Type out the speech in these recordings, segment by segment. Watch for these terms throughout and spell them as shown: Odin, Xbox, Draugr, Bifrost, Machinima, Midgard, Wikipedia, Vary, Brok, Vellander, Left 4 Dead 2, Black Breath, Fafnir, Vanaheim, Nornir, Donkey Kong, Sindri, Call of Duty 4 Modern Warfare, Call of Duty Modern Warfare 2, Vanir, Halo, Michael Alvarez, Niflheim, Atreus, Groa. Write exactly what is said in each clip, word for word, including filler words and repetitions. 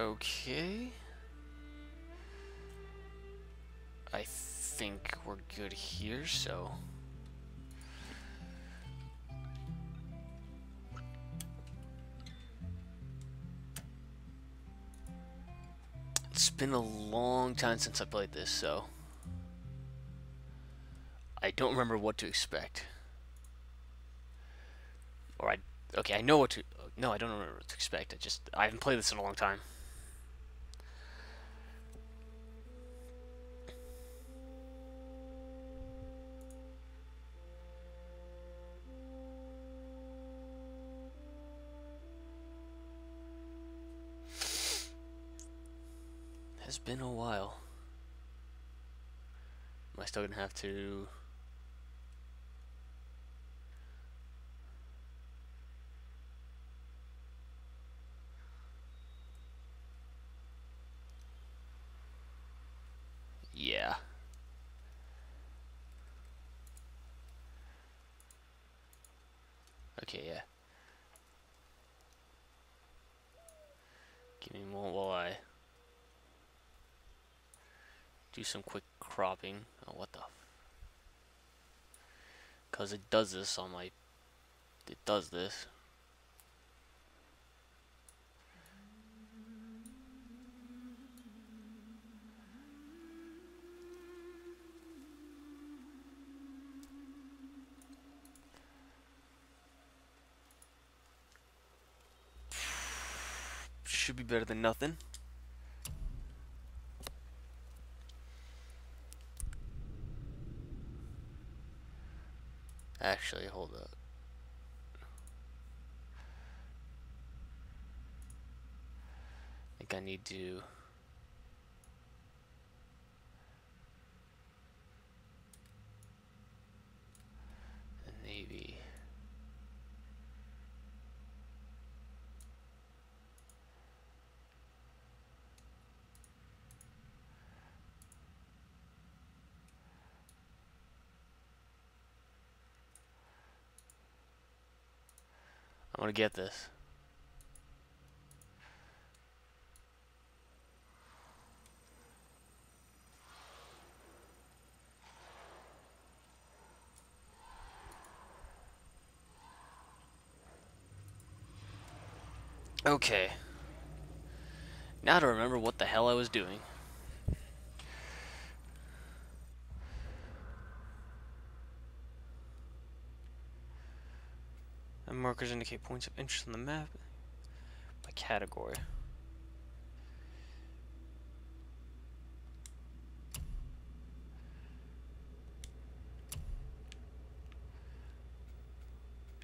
Okay. I think we're good here, so... It's been a long time since I played this, so... I don't remember what to expect. Or I... Okay, I know what to... No, I don't remember what to expect. I just... I haven't played this in a long time. Has been a while. Am I still gonna have to... Yeah. Okay, yeah. Give me more while I do some quick cropping. Oh, what the? Because it does this on my... It does this. Should be better than nothing. Actually, hold up. I think I need to... Maybe... I want to get this. Okay. Now to remember what the hell I was doing. Markers indicate points of interest on the map by category.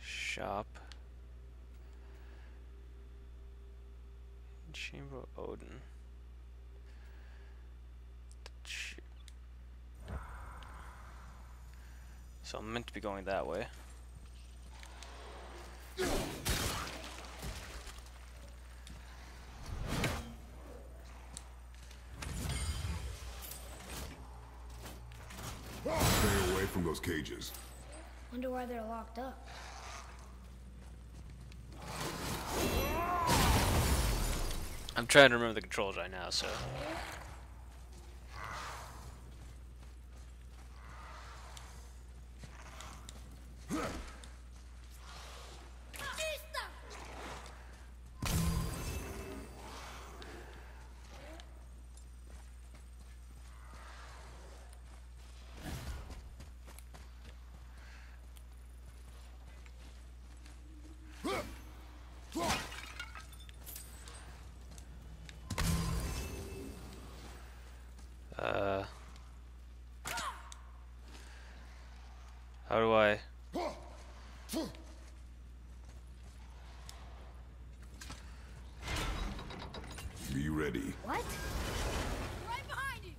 Shop. Chamber of Odin. So I'm meant to be going that way. From those cages. Wonder why they're locked up. I'm trying to remember the controls right now, so... Uh, how do I? Are you ready? What? Right behind you.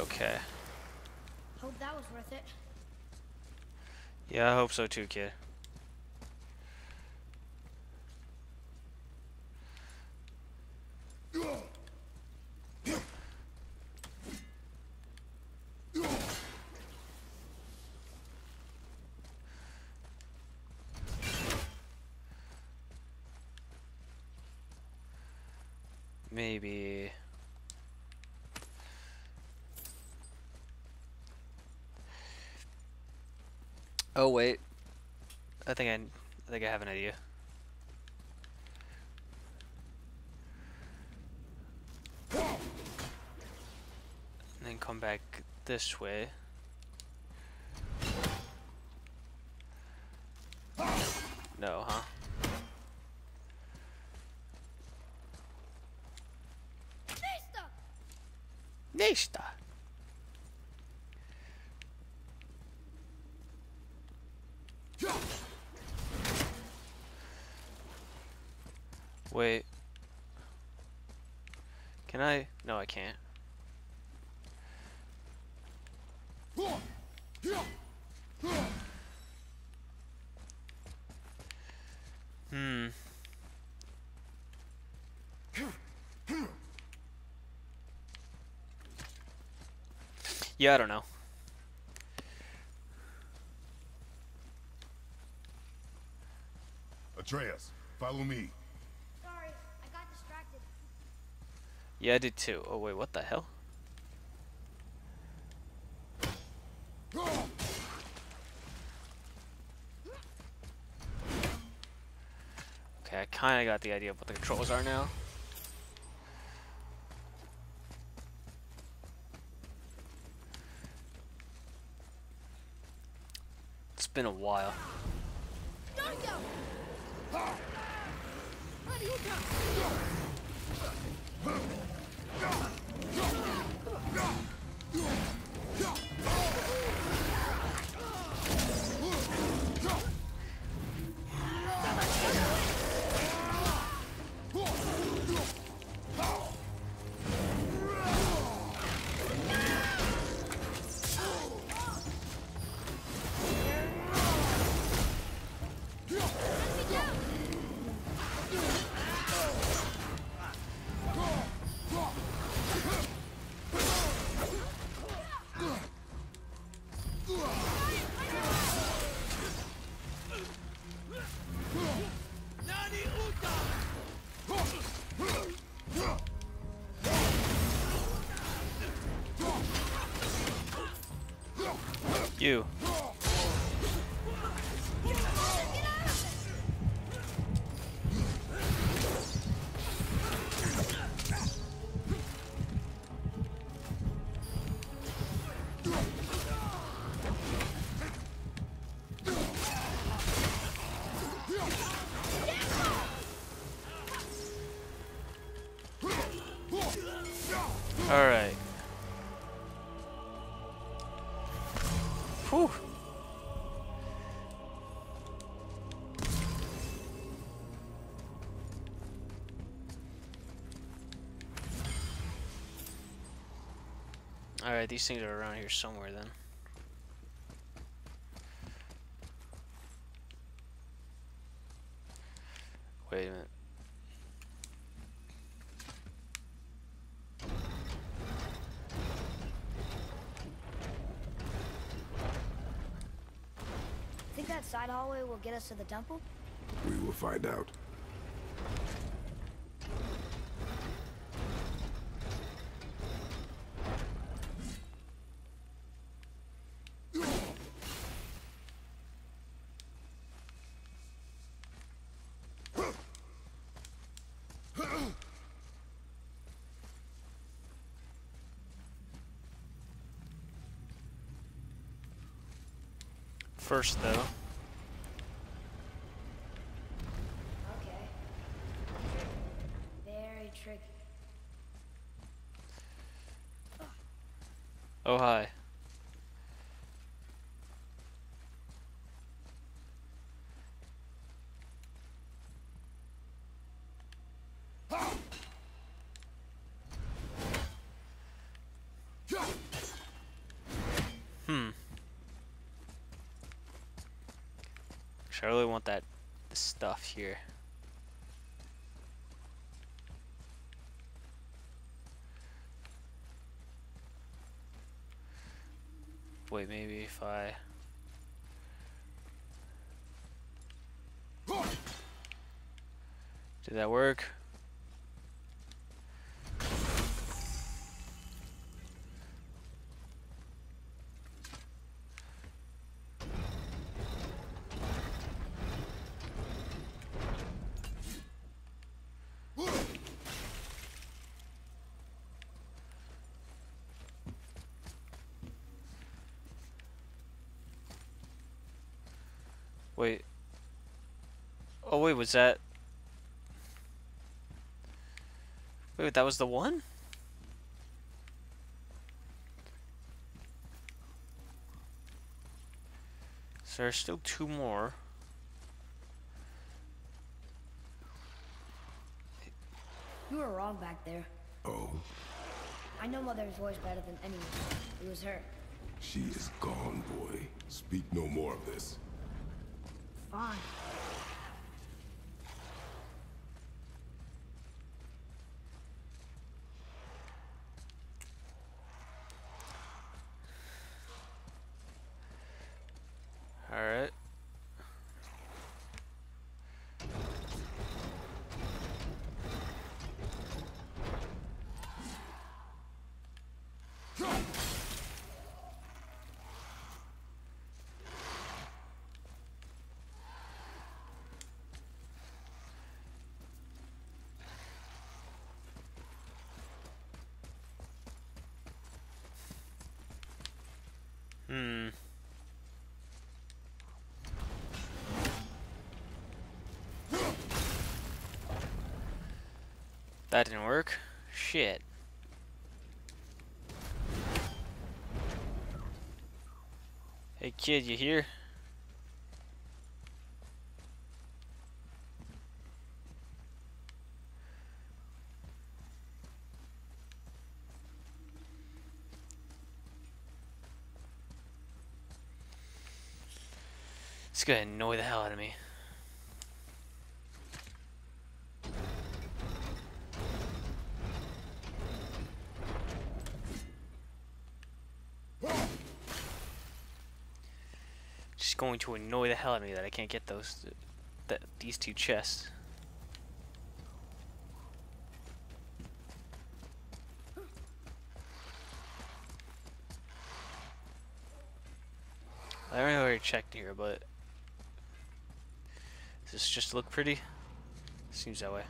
Okay. That was worth it. Yeah, I hope so too, kid. maybe... Oh wait, I think I, I think I have an idea. And then come back this way. No, huh? Nista. Wait. Can I? No, I can't. Hmm. Yeah, I don't know. Atreus, follow me. Sorry, I got distracted. Yeah, I did too. Oh wait, what the hell? Okay, I kinda got the idea of what the controls are now. It's been a while. You. Alright, these things are around here somewhere then. Wait a minute. Think that side hallway will get us to the temple? We will find out. First, though. Okay. Very tricky. Oh, hi. I really want that stuff here. Wait, maybe if I... Did that work? Wait. Oh wait, was that... Wait, that was the one? So there's still two more. You were wrong back there. Oh. I know Mother's voice better than anyone. It was her. She is gone, boy. Speak no more of this. Fine. Alright. Hmm. That didn't work. Shit. Hey kid, you here? It's gonna annoy the hell out of me. Just going to annoy the hell out of me that I can't get those, th th these two chests. I don't know where I checked here, but. Does this just look pretty? Seems that way.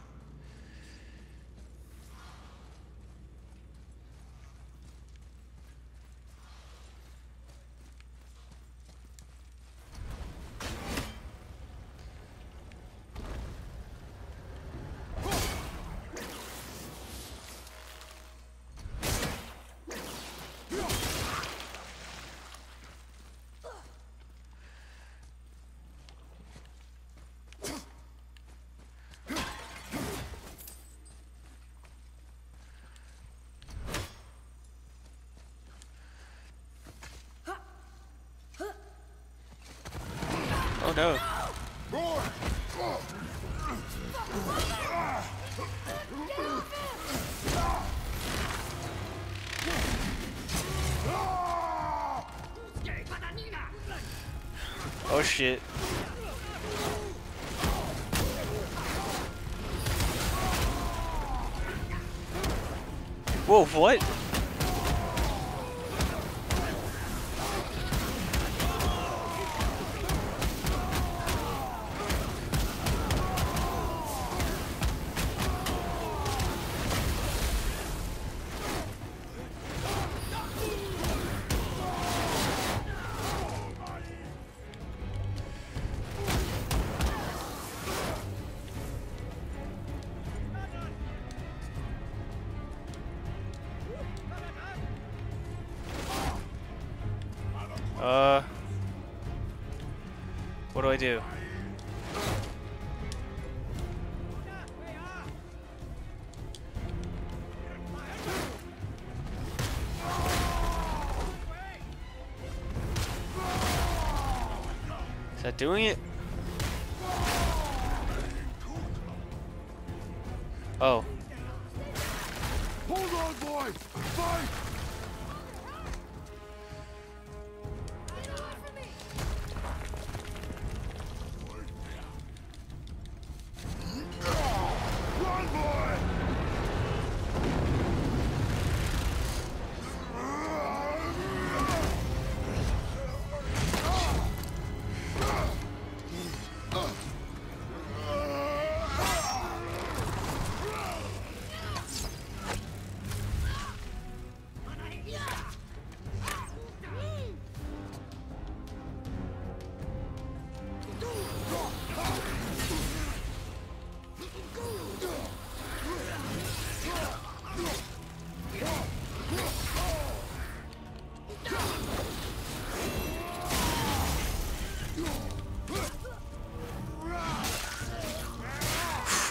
Oh no. Oh shit. Whoa, what? Uh, what do I do? Is that doing it? Oh. Hold on, boys! Fight!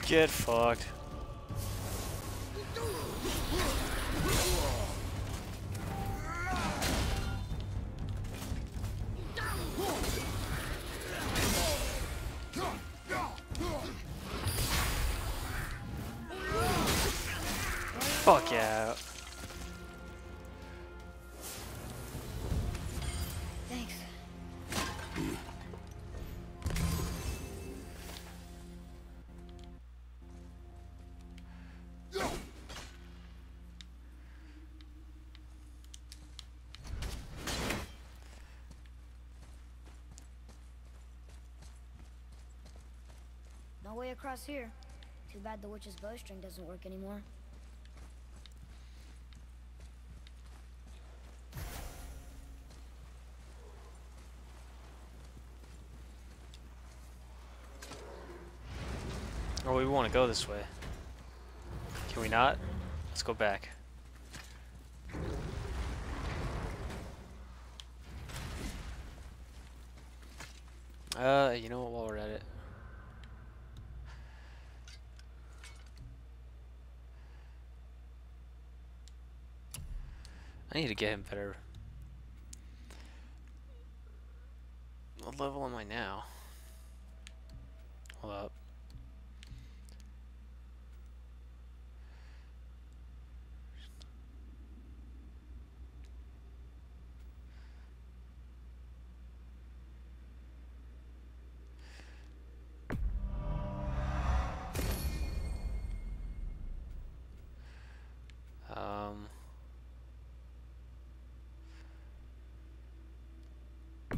Get fucked. Fuck yeah. Thanks. No way across here. Too bad the witch's bowstring doesn't work anymore. Oh, we want to go this way. Can we not? Let's go back. Uh, you know what, while we're at it. I need to get him better. What level am I now? Hold up.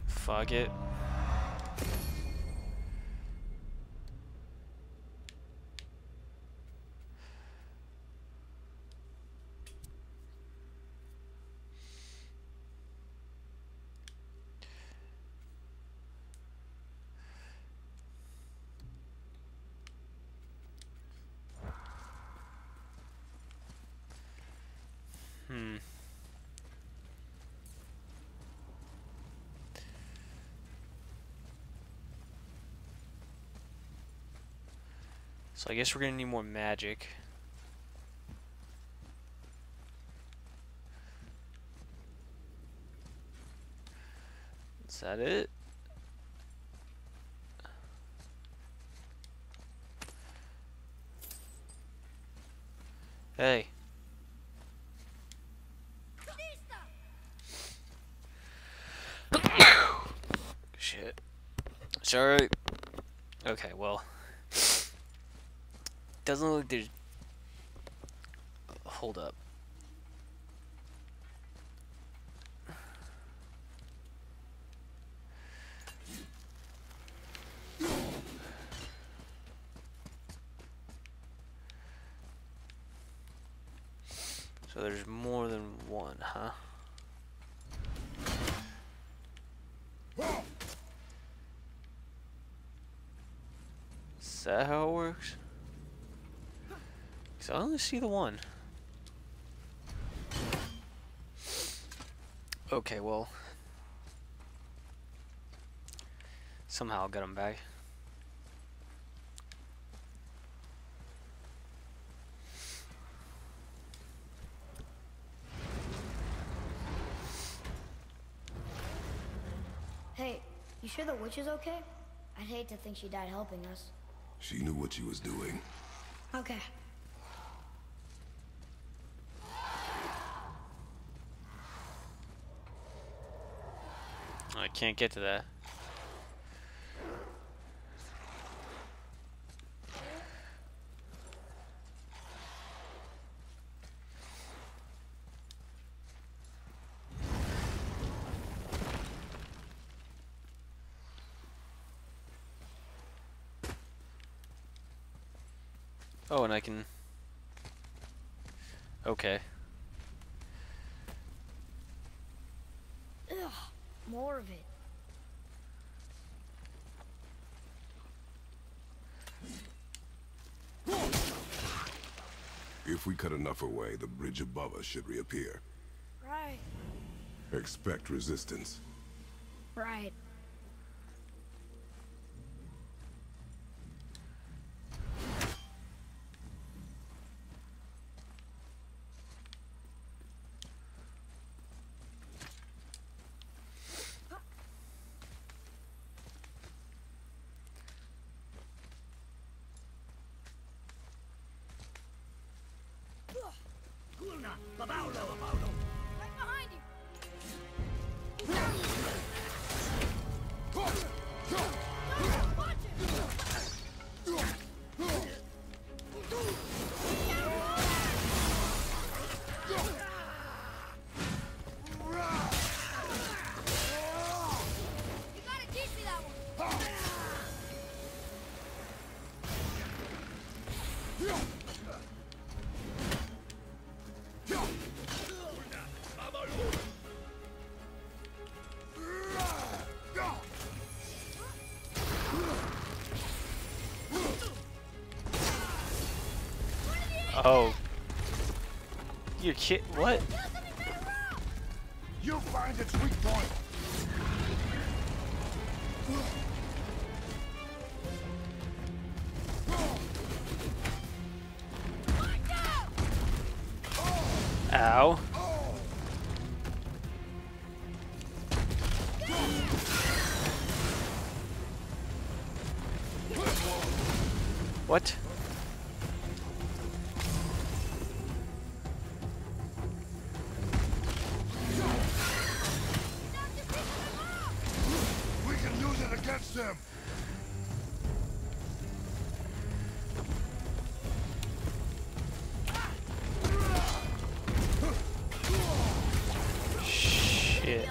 Fuck it. Hmm. So I guess we're gonna need more magic. Is that it? Hey. Shit. Sorry. Okay, well. Doesn't look like there's... Hold up. So there's more than one, huh? Is that how it works? So I only see the one. Okay, well. Somehow I'll get him back. Hey, you sure the witch is okay? I'd hate to think she died helping us. She knew what she was doing. Okay. I can't get to that. Oh, and I can... Okay. More of it. If we cut enough away, the bridge above us should reappear. Right. Expect resistance. Right. Oh. You're kidding. What? You find its weak point. Ow. What? We can use it against them. Shit.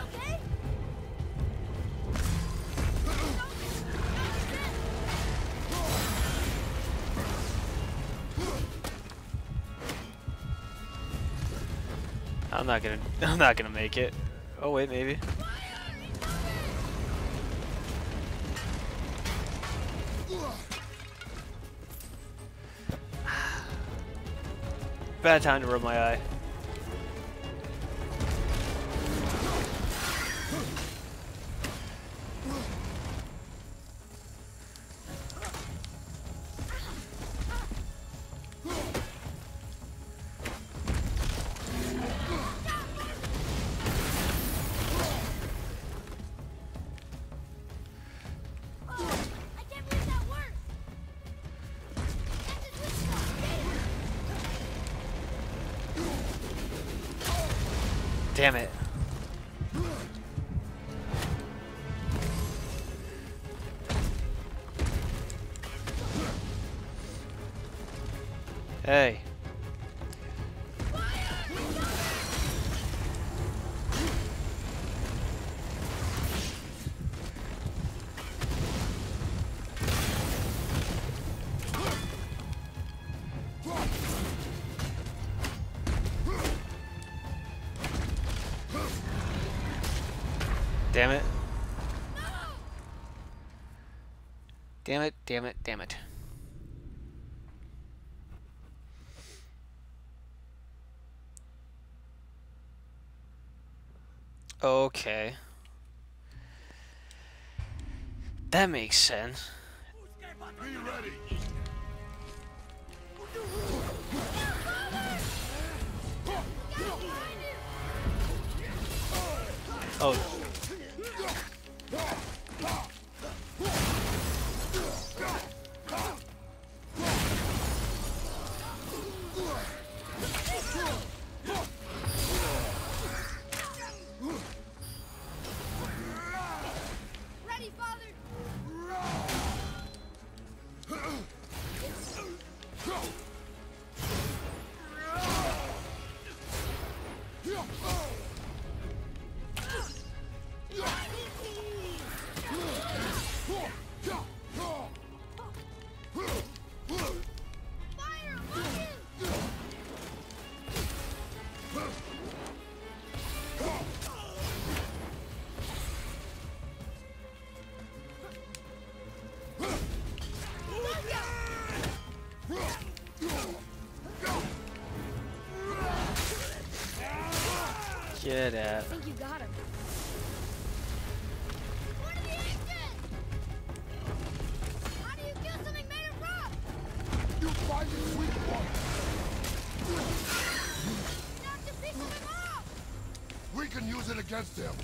I'm not gonna I'm not gonna make it. Oh wait, maybe. Bad time to rub my eye. Damn it. Hey. Damn it. Damn it, damn it, damn it. Okay. That makes sense. Be ready. Oh. Get at. I think you got him. What are the action? How do you kill something made of rock? You find it weak one. Not to pick them up. We can use it against them.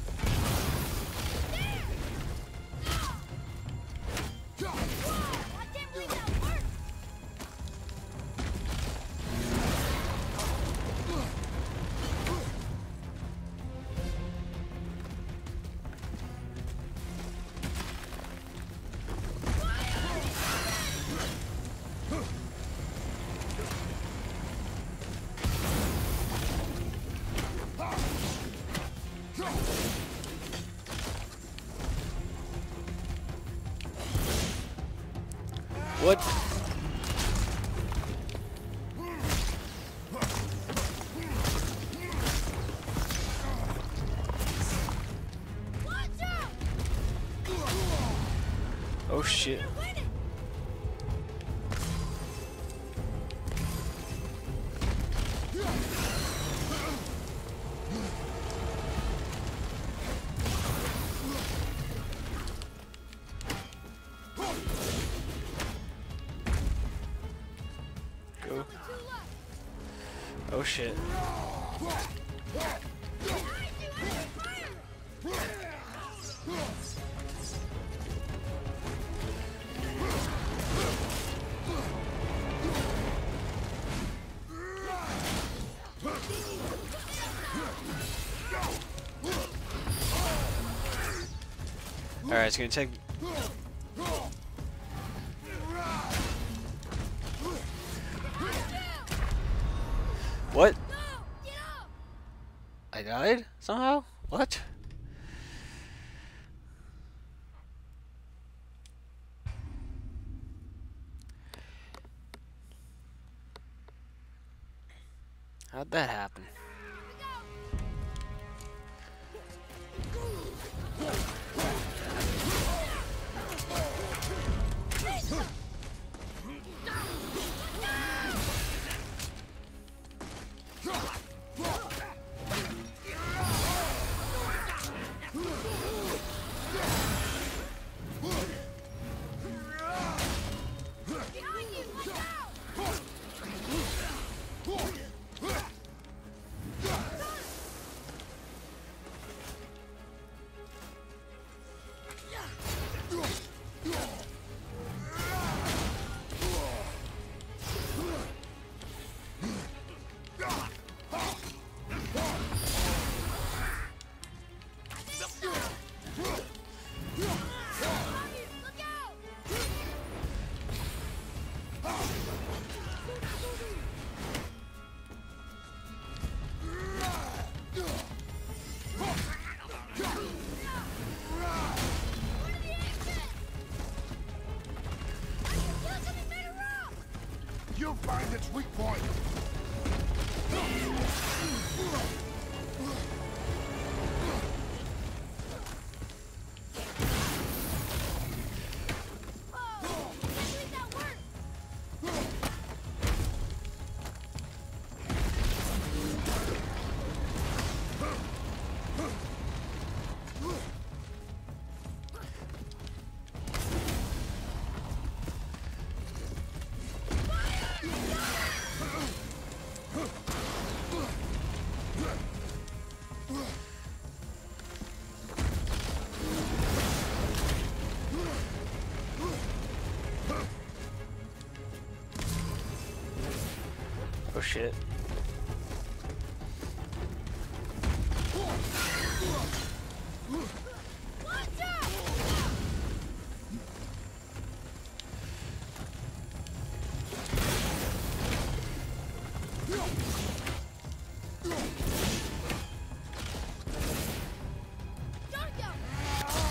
What? Oh shit. Oh shit. Alright, it's gonna take. What? I died somehow? What? How'd that happen? Oh shit.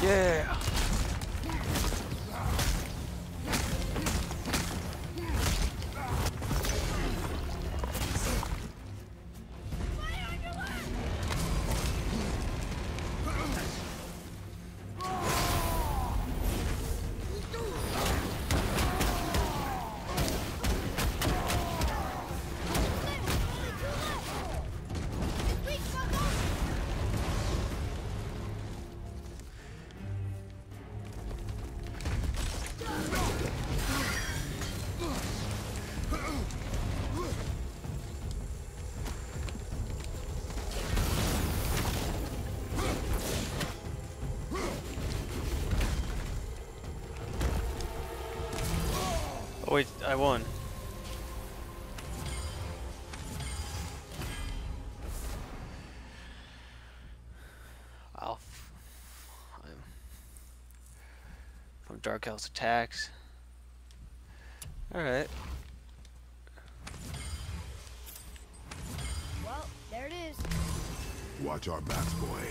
Yeah. Wait, I won. I'll f I'm from Dark Elf's attacks. Alright. Well, there it is. Watch our backs, boy.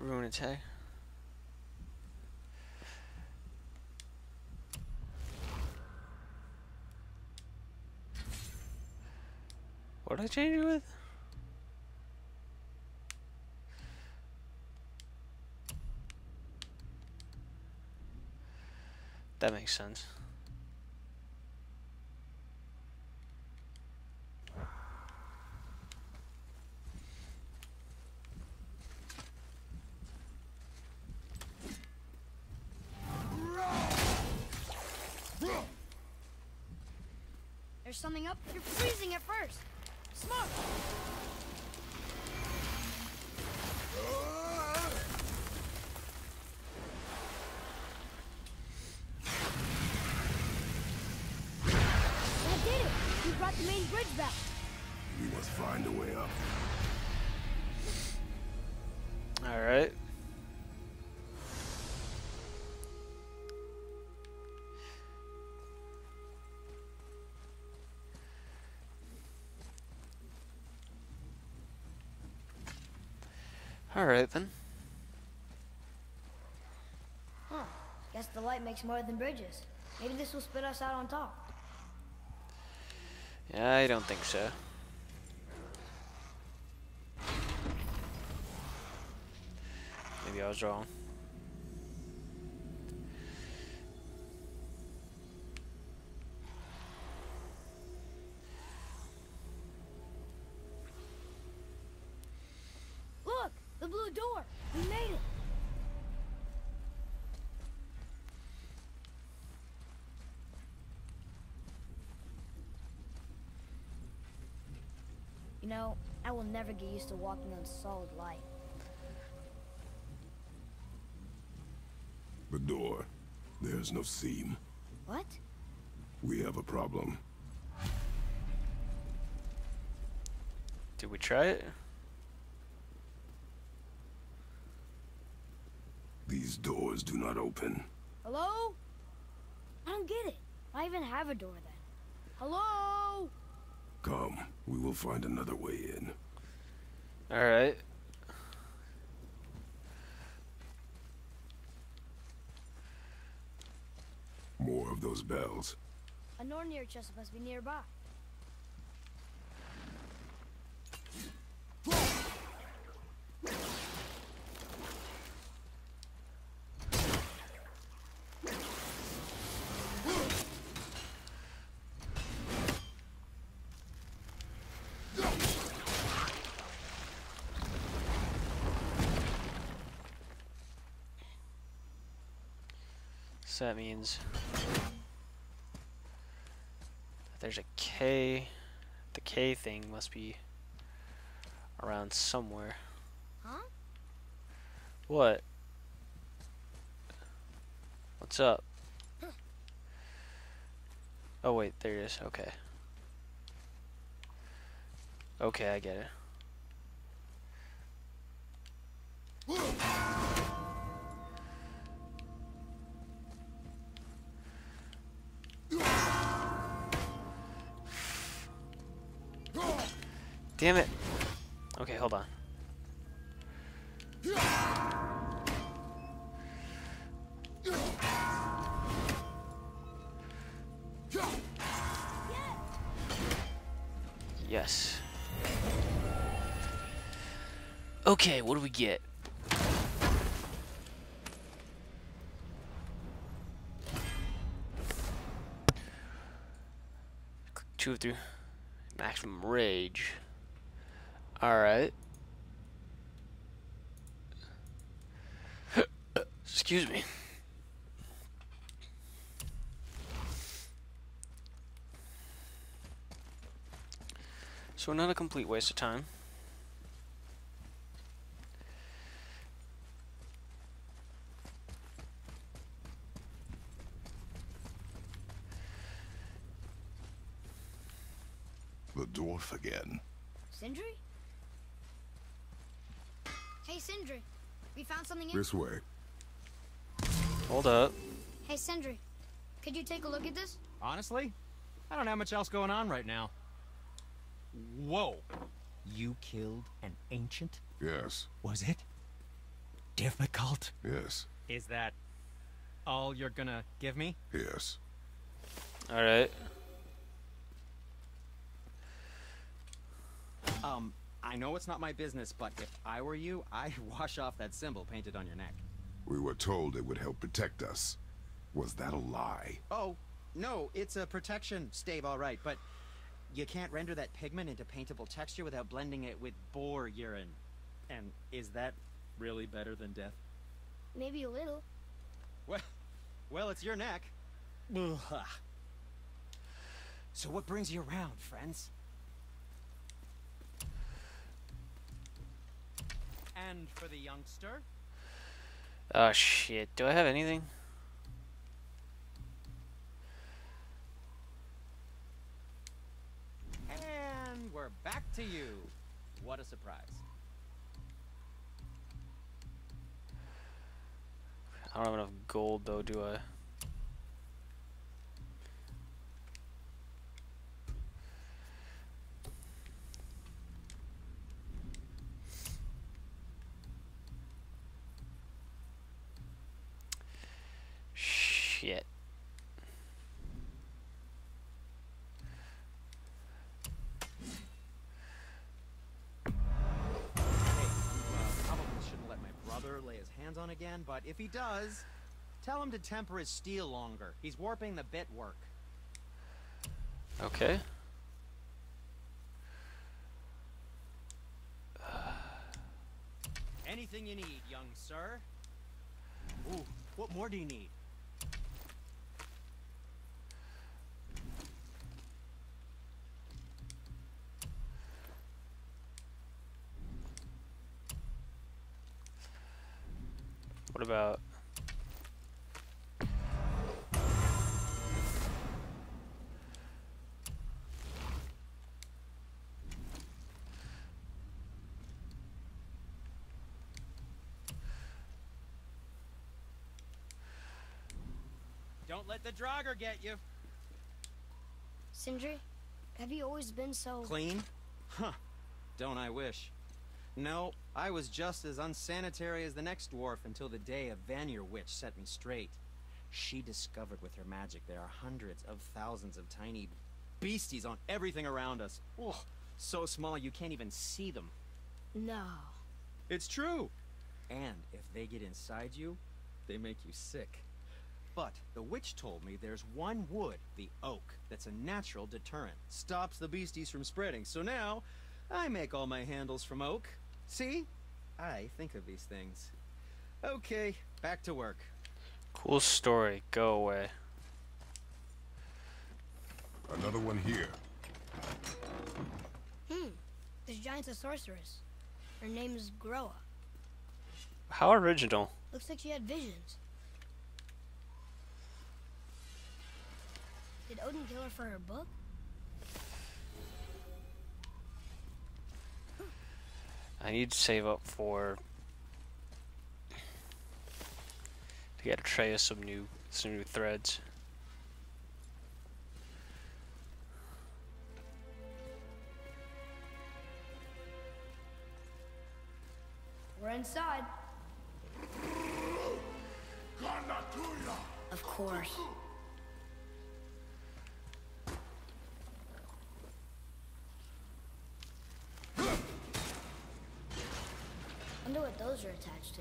Ruin attack. What did I change it with? That makes sense. There's something up. You're freezing at first. Smoke! I did it! We brought the main bridge back. We must find a way up. All right. All right then. Huh. Guess the light makes more than bridges. Maybe this will spit us out on top. Yeah, I don't think so. Maybe I was wrong. No, I will never get used to walking on solid light. The door. There's no seam. What? We have a problem. Did we try it? These doors do not open. Hello? I don't get it. Why even have a door then? Hello? Come, we will find another way in. All right. More of those bells. A Nornir chest must be nearby. So that means that there's a K. The K thing must be around somewhere. Huh? What? What's up? Oh wait, there it is. Okay. Okay, I get it. Damn it. Okay, hold on. Yes. Okay, what do we get? Two of three. Maximum rage. Alright. Excuse me. So not a complete waste of time. The dwarf again. Sindri? Hey Sindri, we found something in this way. Hold up. Hey Sindri, could you take a look at this? Honestly, I don't have much else going on right now. Whoa. You killed an ancient? Yes. Was it difficult? Yes. Is that all you're gonna give me? Yes. All right. Um. I know it's not my business, but if I were you, I'd wash off that symbol painted on your neck. We were told it would help protect us. Was that a lie? Oh, no, it's a protection stave, all right, but you can't render that pigment into paintable texture without blending it with boar urine. And is that really better than death? Maybe a little. Well, well, it's your neck. So what brings you around, friends? And for the youngster? Oh shit, do I have anything? And we're back to you. What a surprise. I don't have enough gold though, do I? Shit. Hey, uh, probably shouldn't let my brother lay his hands on again, but if he does, tell him to temper his steel longer. He's warping the bit work. Okay. Anything you need, young sir. Ooh, what more do you need? What about? Don't let the Draugr get you. Sindri, have you always been so clean? Huh. Don't I wish. No, I was just as unsanitary as the next dwarf until the day a Vanir witch set me straight. She discovered with her magic there are hundreds of thousands of tiny beasties on everything around us. Oh, so small you can't even see them. No. It's true. And if they get inside you, they make you sick. But the witch told me there's one wood, the oak, that's a natural deterrent. Stops the beasties from spreading. So now, I make all my handles from oak. See? I think of these things. Okay, back to work. Cool story. Go away. Another one here. Hmm. This giant's a sorceress. Her name is Groa. How original. Looks like she had visions. Did Odin kill her for her book? I need to save up for to get Atreus some new some new threads. We're inside. Of course. I wonder what those are attached to.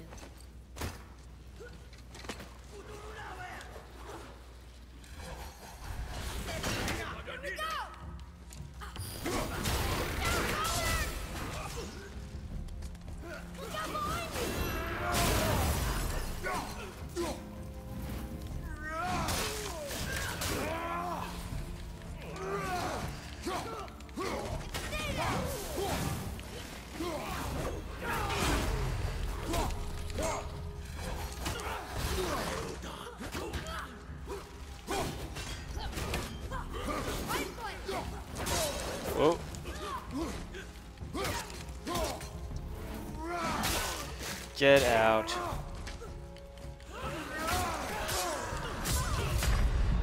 Get out.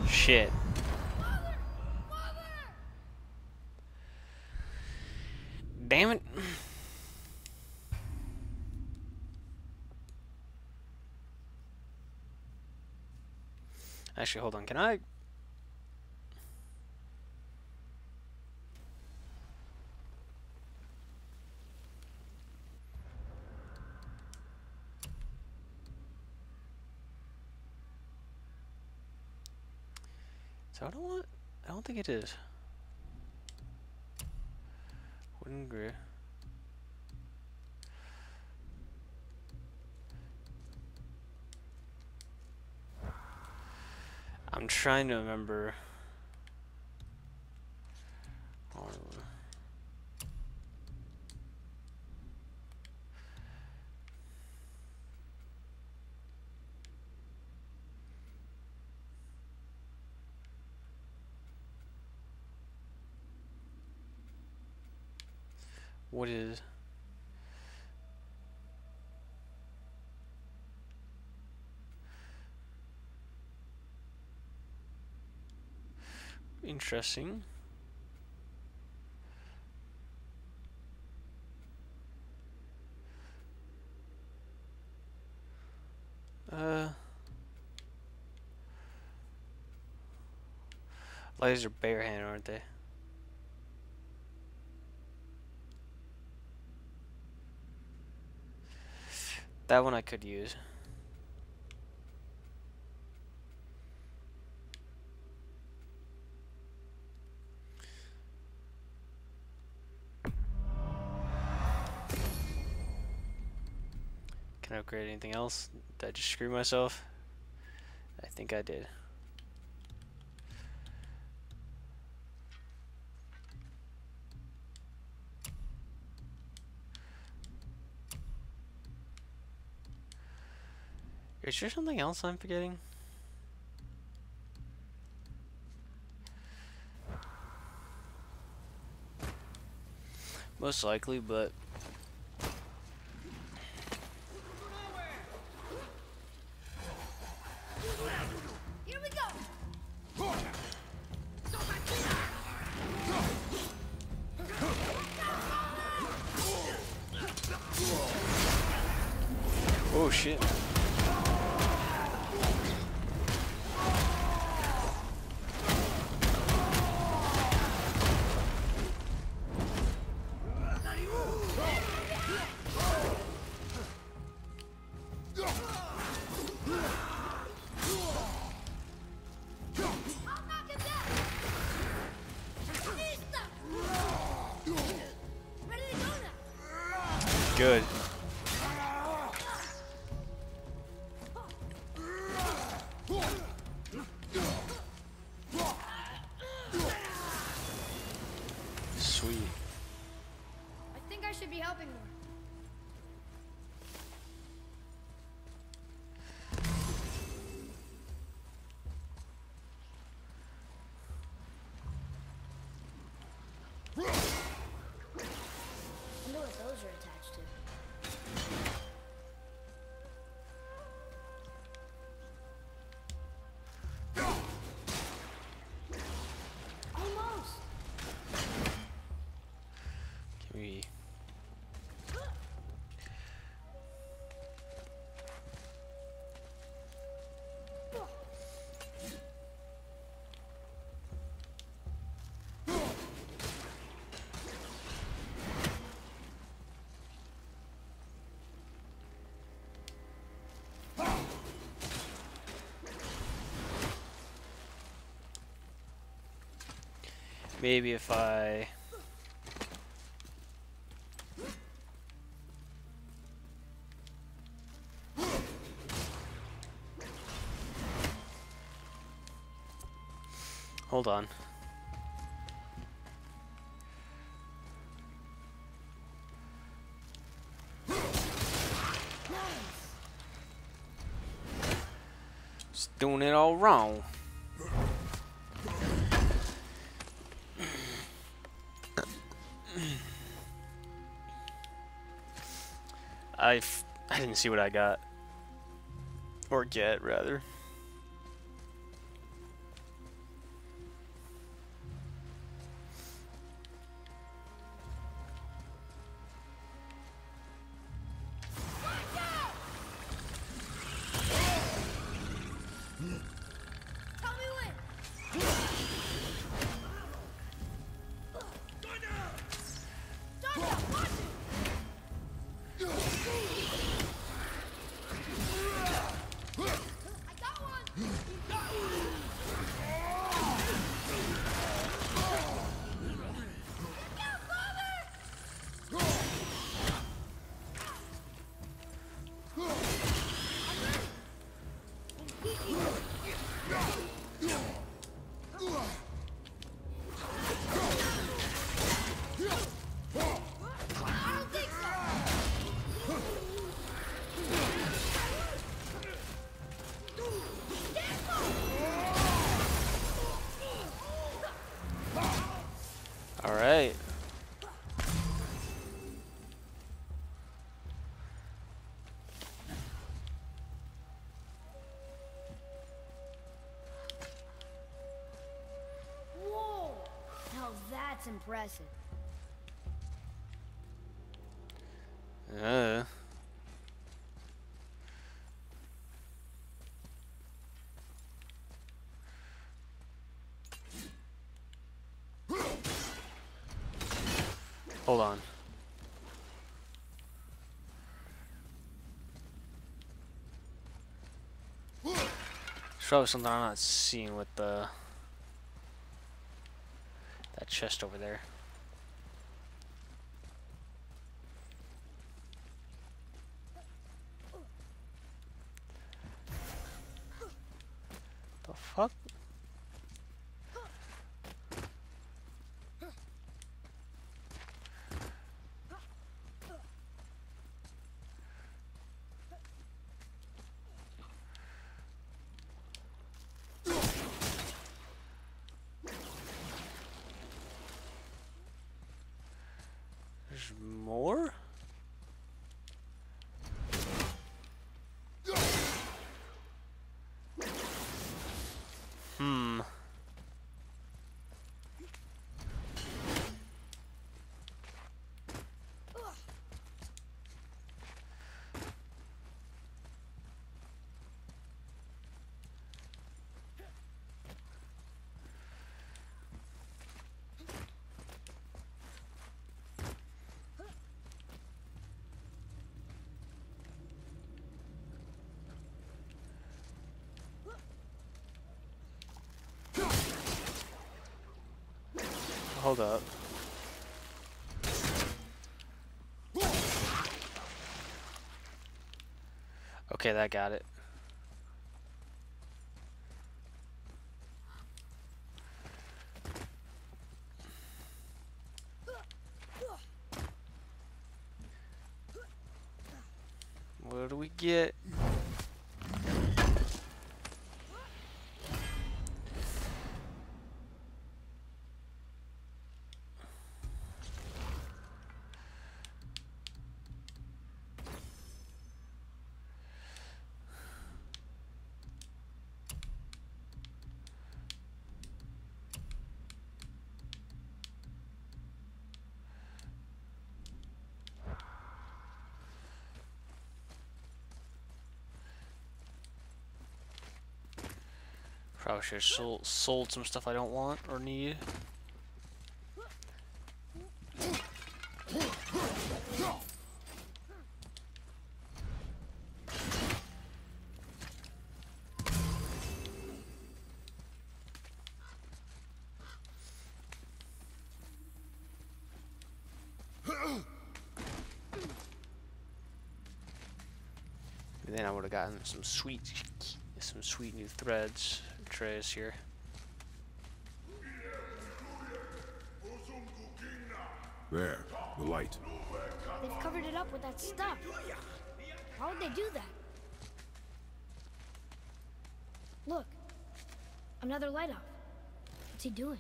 Shit. Mother, mother. Damn it. Actually, hold on. Can I? So I don't want, I don't think it is. Wooden grid. I'm trying to remember. What is? Interesting. Uh, Lights are bare hand, aren't they? That one I could use. Can I upgrade anything else? Did I just screw myself? I think I did. Is there something else I'm forgetting? Most likely, but here we go. Oh shit. Good. Sweet. I think I should be helping more. Maybe if I hold on. Just doing it all wrong. I f I didn't see what I got, or get rather. That's impressive. Yeah. Hold on. There's probably something I'm not seeing with the that chest over there. The fuck? More? Hmm. Hold up. Okay, that got it. What do we get? Probably should have sold, sold some stuff I don't want or need. And then I would have gotten some sweet, some sweet new threads. Atreus here. There, the light. They've covered it up with that stuff. How would they do that? Look, another light up. What's he doing?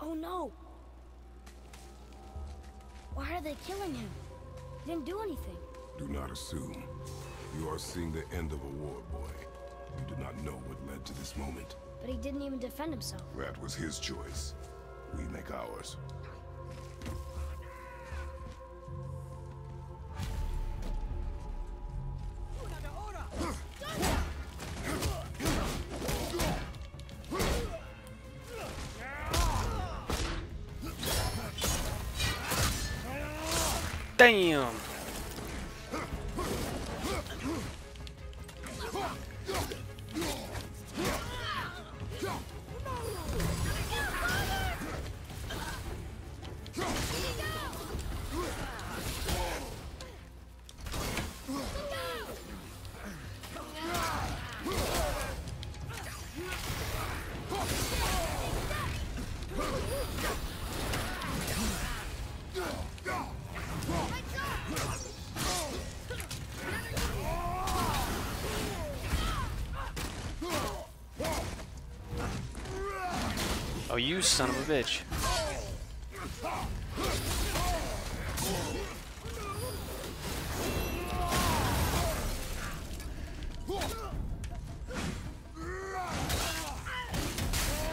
Oh no! Why are they killing him? He didn't do anything. Do not assume. You are seeing the end of a war, boy. You do not know what led to this moment. But he didn't even defend himself. That was his choice. We make ours. Damn! Oh, you son of a bitch.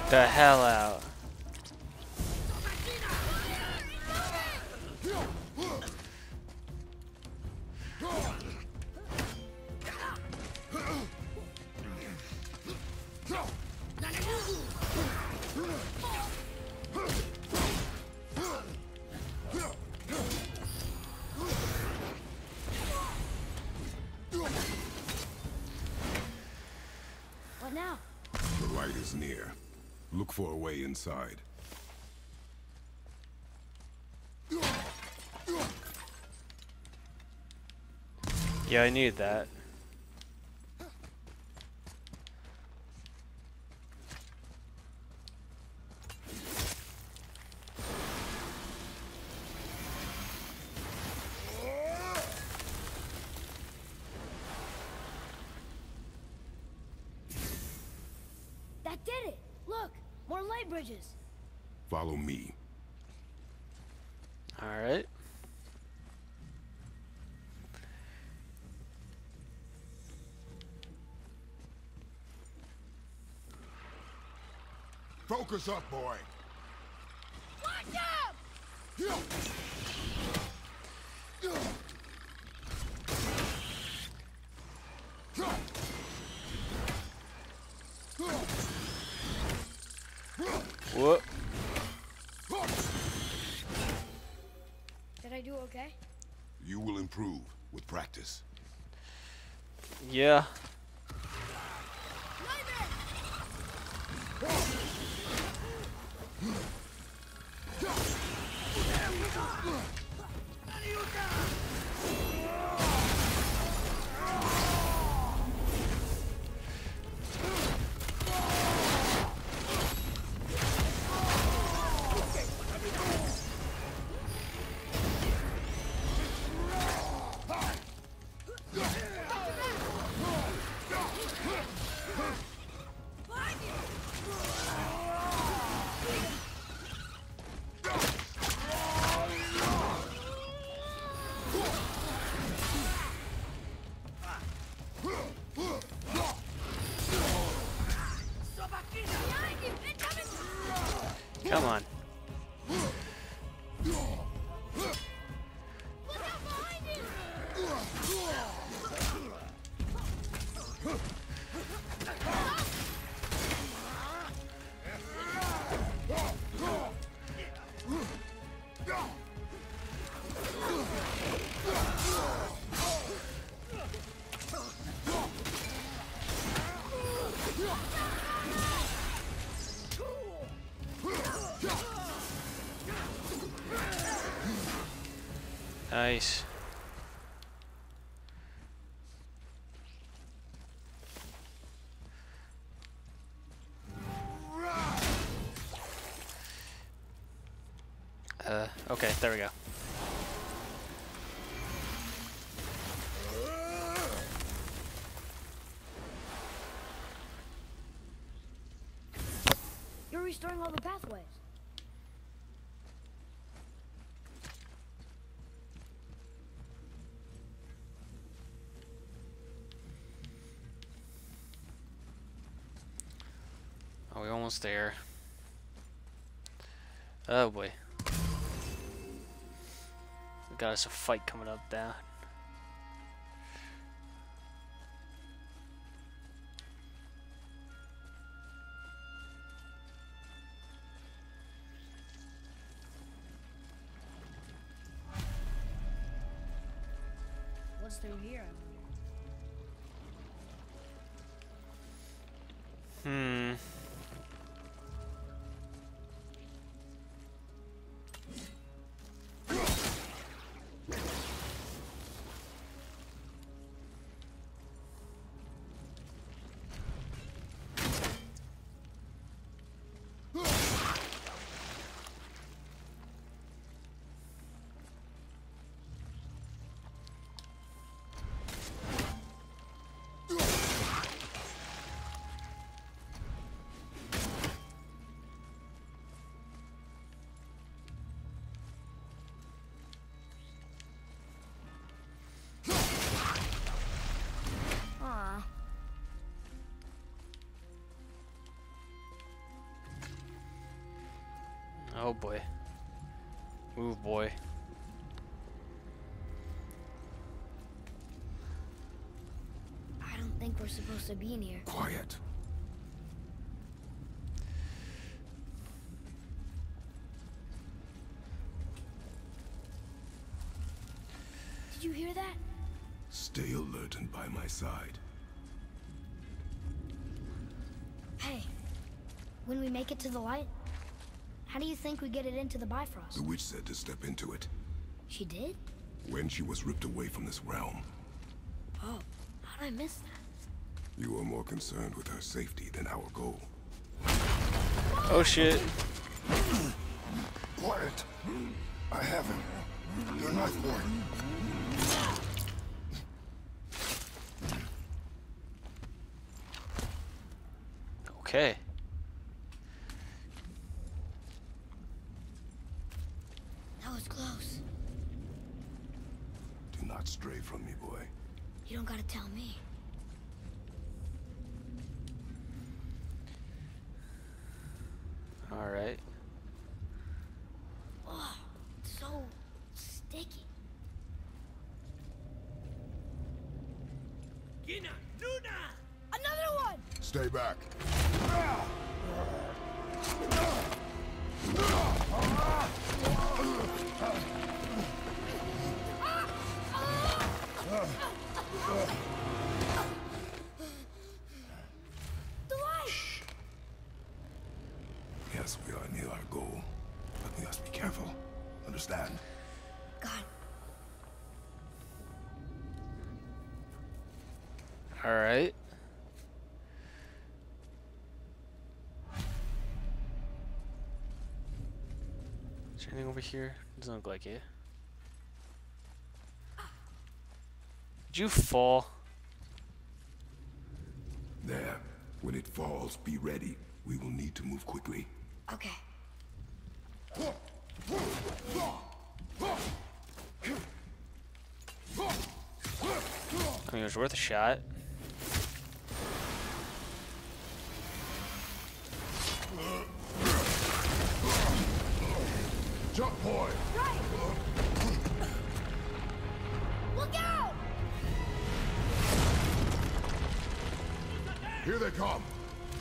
The hell out. What now? The light is near. Look for a way inside. Yeah, I knew that. That did it! Look! More light bridges! Follow me. Alright. Focus up, boy! Watch out! Yeah. What? Did I do okay? You will improve with practice. Yeah. Come on. Nice. Uh, okay, there we go. You're restoring all the pathways. There. Oh boy. We got us a fight coming up down. What's through here? Hmm. Oh boy. Move, boy. I don't think we're supposed to be in here. Quiet. Did you hear that? Stay alert and by my side. When we make it to the light, how do you think we get it into the Bifrost? The witch said to step into it. She did? When she was ripped away from this realm. Oh, how'd I miss that? You were more concerned with her safety than our goal. Oh shit. Quiet. I have him. You're not born. Okay. That was close. Do not stray from me, boy. You don't gotta tell me. All right. Oh, so sticky. Gina, Luna! Another one! Stay back. Shh. Yes, we are near our goal, but we must be careful. Understand? God. All right. Over here? Doesn't look like it. Did you fall? There. When it falls, be ready. We will need to move quickly. Okay. I mean, it was worth a shot. Jump, boy! Right! Look out! Here they come!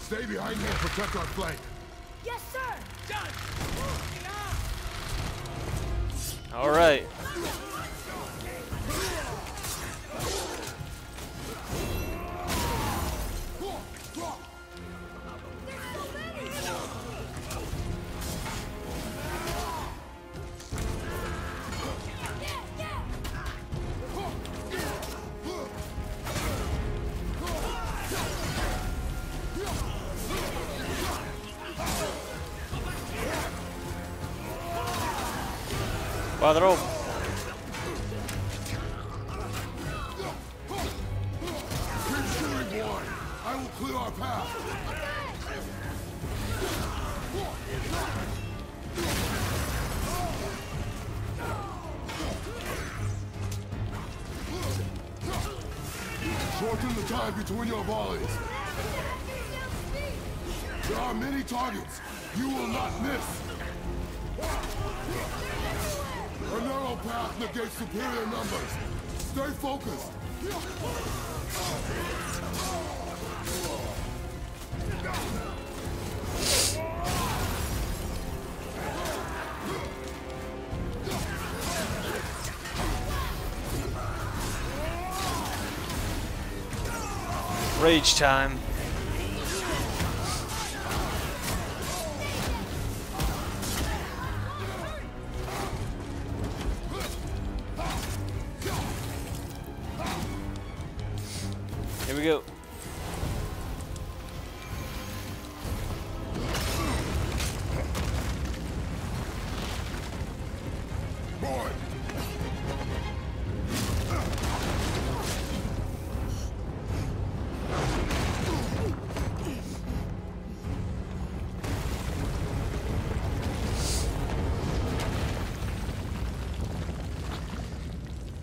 Stay behind me and protect our flank! Yes, sir! Done! All right. Wow, they're all... I will clear our path. Shorten the time between your volleys. There are many targets. You will not miss. A narrow path negates superior numbers. Stay focused. Rage time. We go. Boy.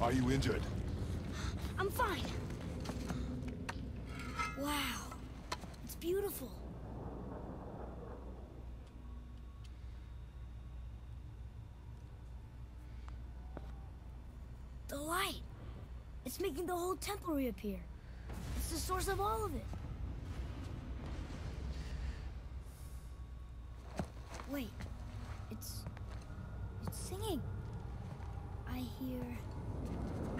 Are you injured? I'm fine. Beautiful. The light. It's making the whole temple reappear. It's the source of all of it. Wait. It's... It's singing. I hear...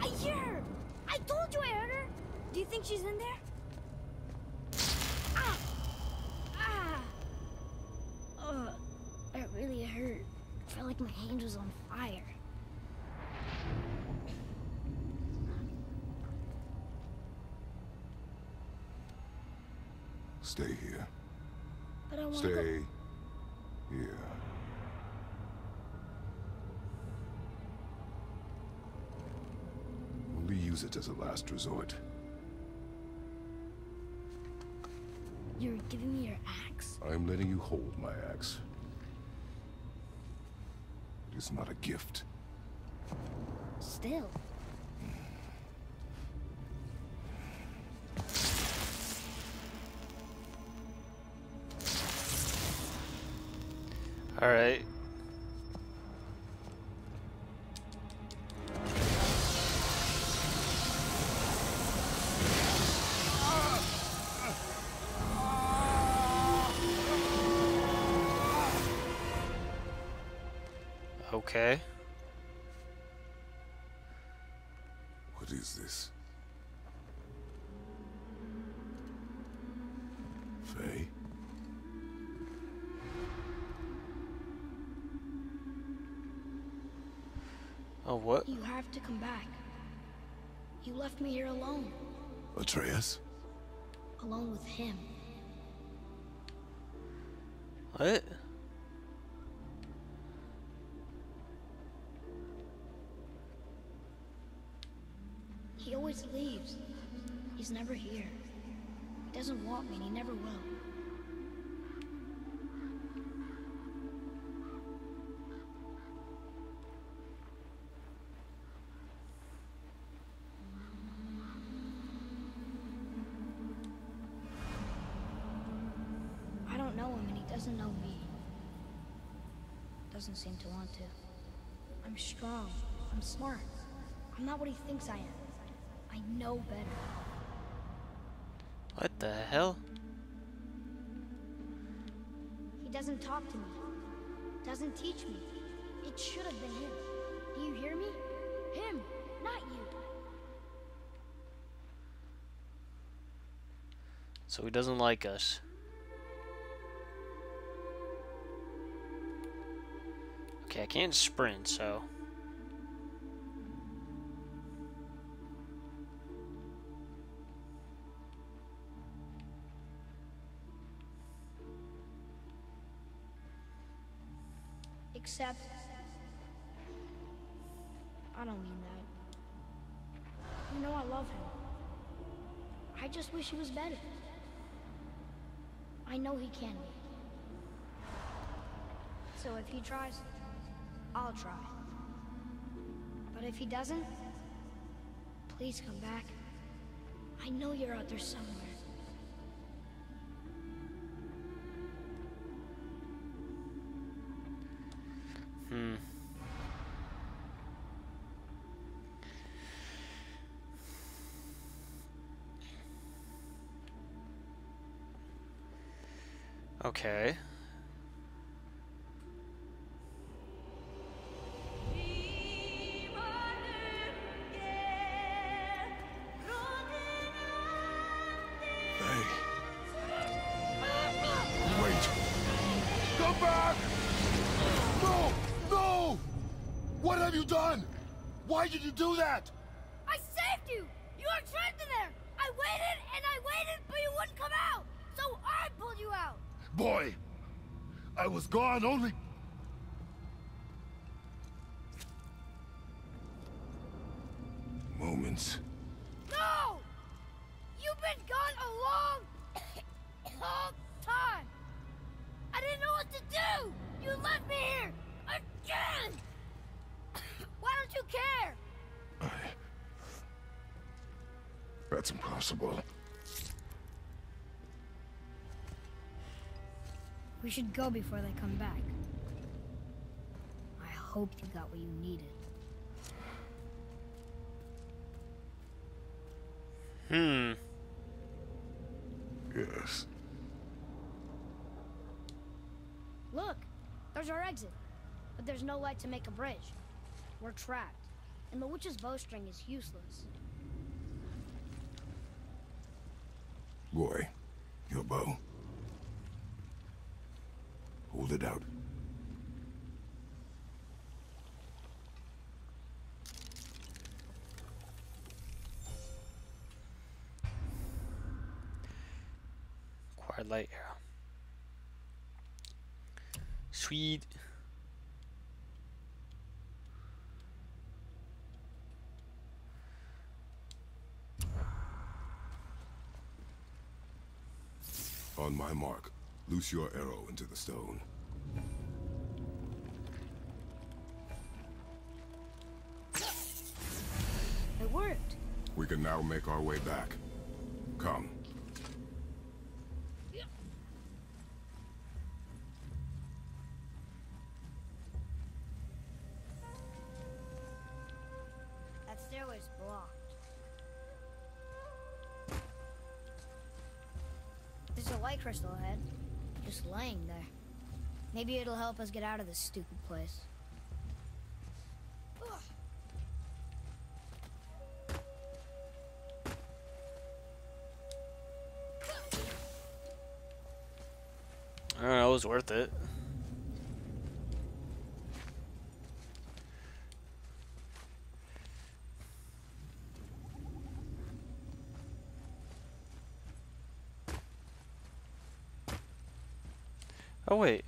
I hear her! I told you I heard her! Do you think she's in there? Ah! felt like my hand was on fire. Stay here. But I want to stay here. Only use it as a last resort. You're giving me your axe? I'm letting you hold my axe. It is not a gift. Still. All right. Okay. What is this? Faye? Oh, what? You have to come back. You left me here alone. Atreus? Alone with him. What? He always leaves. He's never here. He doesn't want me and he never will. I don't know him and he doesn't know me. Doesn't seem to want to. I'm strong. I'm smart. I'm not what he thinks I am. I know better. What the hell? He doesn't talk to me. Doesn't teach me. It should have been him. Do you hear me? Him, not you. So he doesn't like us. Okay, I can't sprint, so... Except, I don't mean that. You know I love him. I just wish he was better. I know he can be. So if he tries, I'll try. But if he doesn't, please come back. I know you're out there somewhere. Hmm. Okay. Why did you do that? I saved you! You were trapped in there! I waited and I waited, but you wouldn't come out! So I pulled you out! Boy! I was gone only... moments. No! You've been gone a long, long time! I didn't know what to do! You left me here! Again! Why don't you care? I... That's impossible. We should go before they come back. I hope you got what you needed. Hmm. Yes. Look, there's our exit. But there's no light to make a bridge. We're trapped, and the witch's bowstring is useless. Roy, your bow. Hold it out. our light arrow. Sweet. On my mark, loose your arrow into the stone. It worked. We can now make our way back. Come. That stairway's blocked. There's a light crystal ahead, just laying there. Maybe it'll help us get out of this stupid place. I don't know, it was worth it. Oh wait.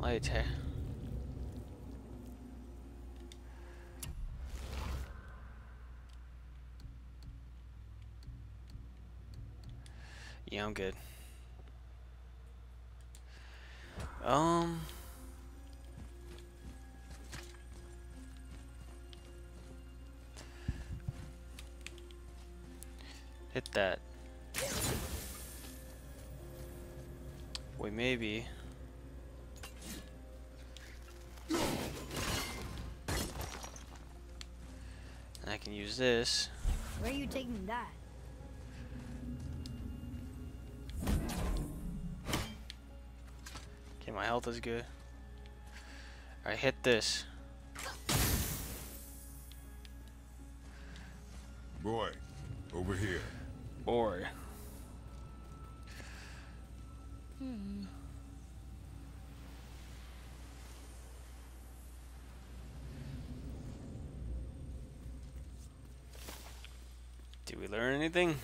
Later. Yeah, I'm good. Um. Hit that. We maybe. I can use this. Where are you taking that? Okay, my health is good. Alright, hit this. Boy, over here. Boy. Hmm. Did we learn anything?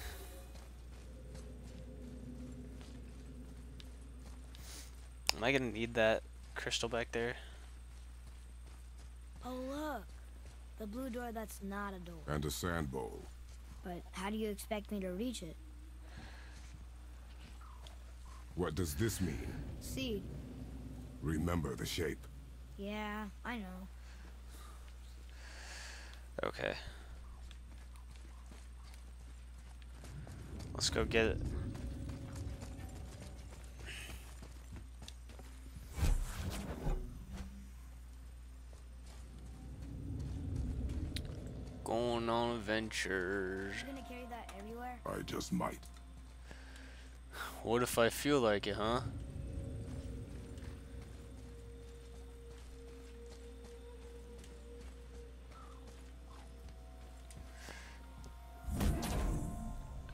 Am I gonna need that crystal back there? Oh look! The blue door that's not a door. And a sand bowl. But how do you expect me to reach it? What does this mean? Seed. Remember the shape. Yeah, I know. Okay. Let's go get it. Going on adventures. Are you gonna carry that everywhere? I just might. What if I feel like it, huh?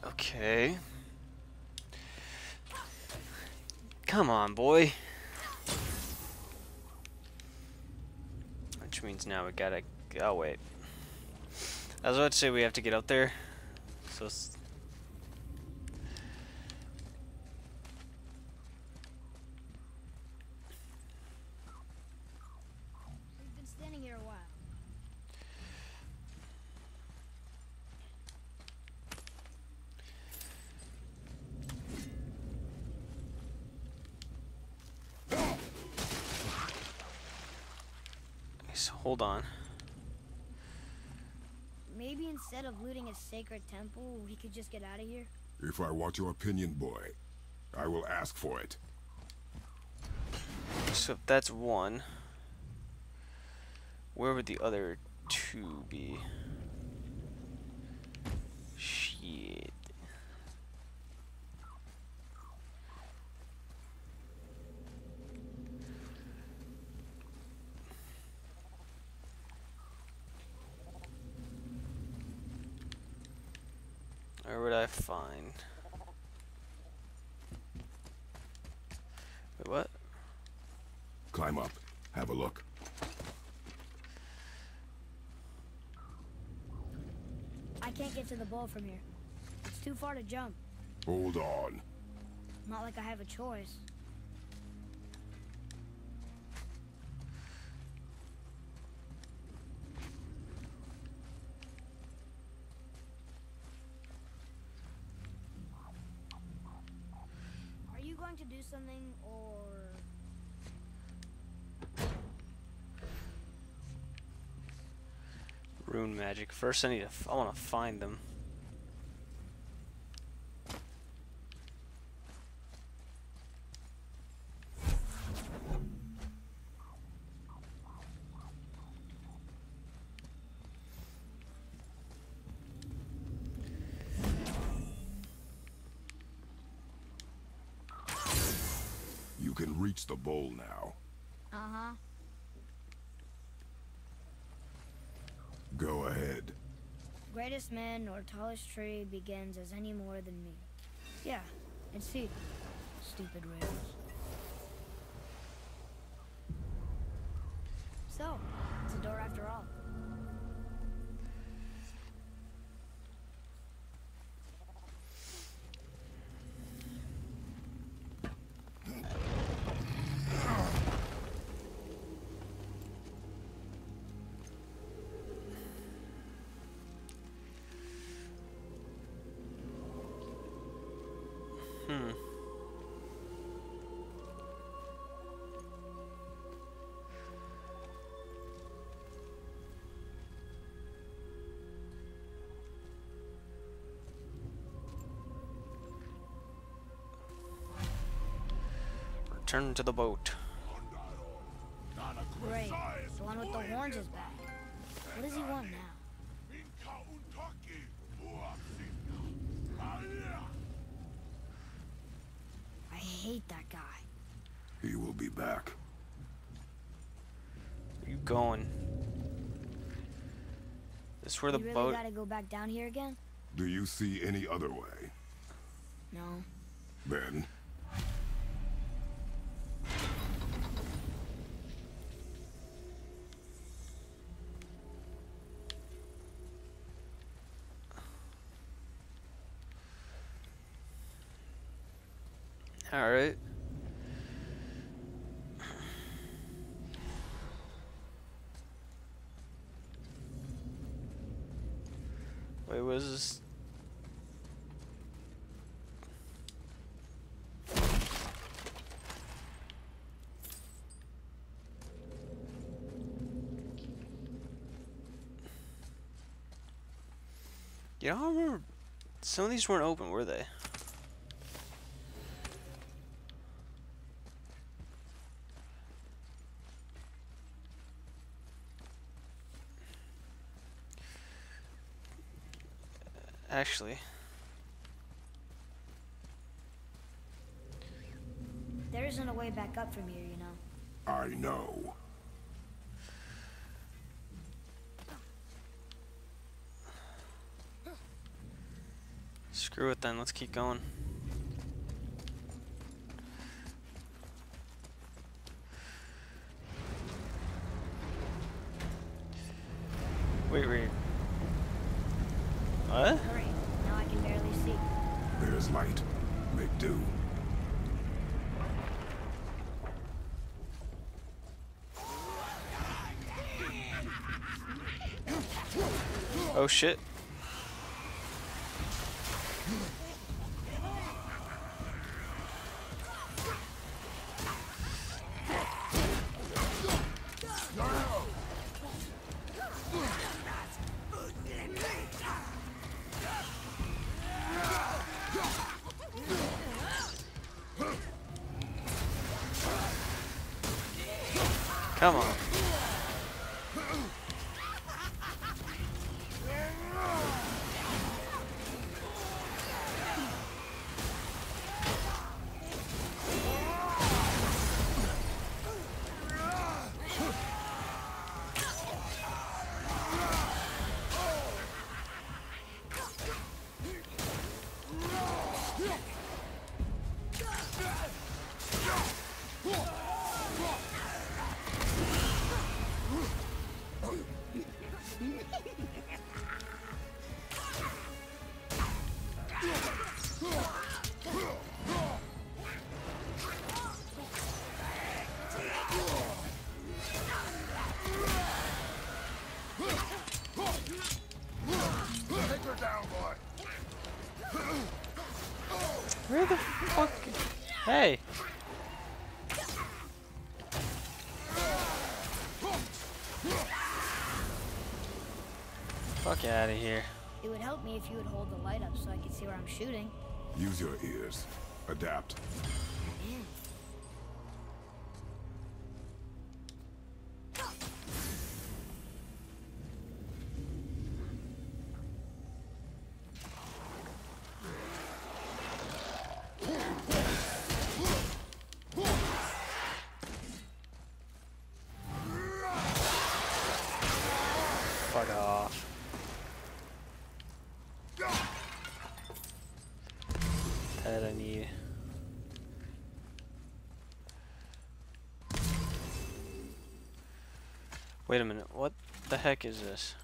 Okay. Come on, boy. Which means now we gotta... Oh, wait. I was about to say we have to get up there. So... It's Hold on. Maybe instead of looting a sacred temple, we could just get out of here? If I want your opinion, boy, I will ask for it. So that's one. Where would the other two be? Shit. Where would I find? Wait, what? Climb up. Have a look. I can't get to the bowl from here. It's too far to jump. Hold on. Not like I have a choice. Are you going to do something, or...? Rune magic. First I need to, I want to find them. You can reach the bowl now. Uh-huh. Go ahead. Greatest man or tallest tree begins as any more than me. Yeah, and see, stupid rails. So, it's a door after all. Turn to the boat. Great. The one with the horns is back. What does he want now? I hate that guy. He will be back. Where are you going? This where the boat. You really gotta go back down here again? Do you see any other way? No. Then. All right. Wait, what is this? You know, I remember some of these weren't open, were they? Actually, there isn't a way back up from here, you know. I know. Screw it then, let's keep going. Wait, wait. What? There's light. Make do. Oh shit. Come on. Fuck out of here. It would help me if you would hold the light up so I could see where I'm shooting. Use your ears. Adapt. Wait a minute, what the heck is this?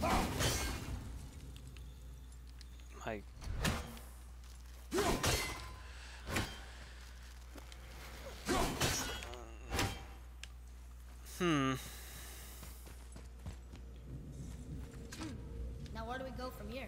My... Hmm. Now where do we go from here?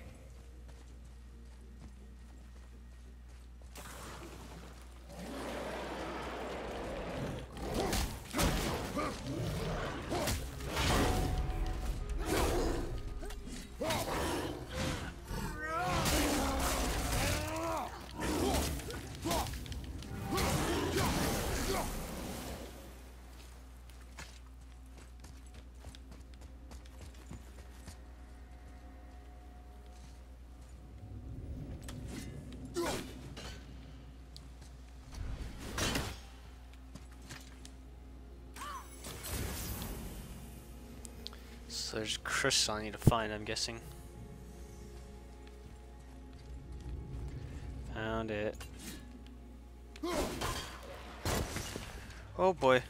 So there's crystal I need to find, I'm guessing. Found it. Oh boy.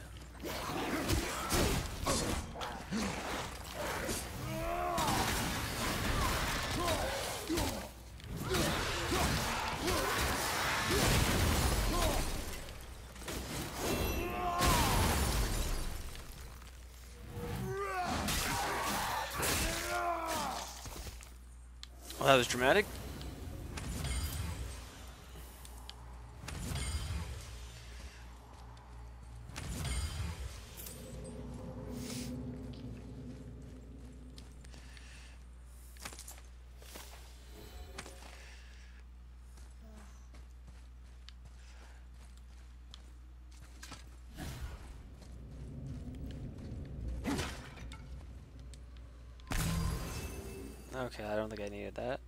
Well, that was dramatic. Okay, I don't think I needed that.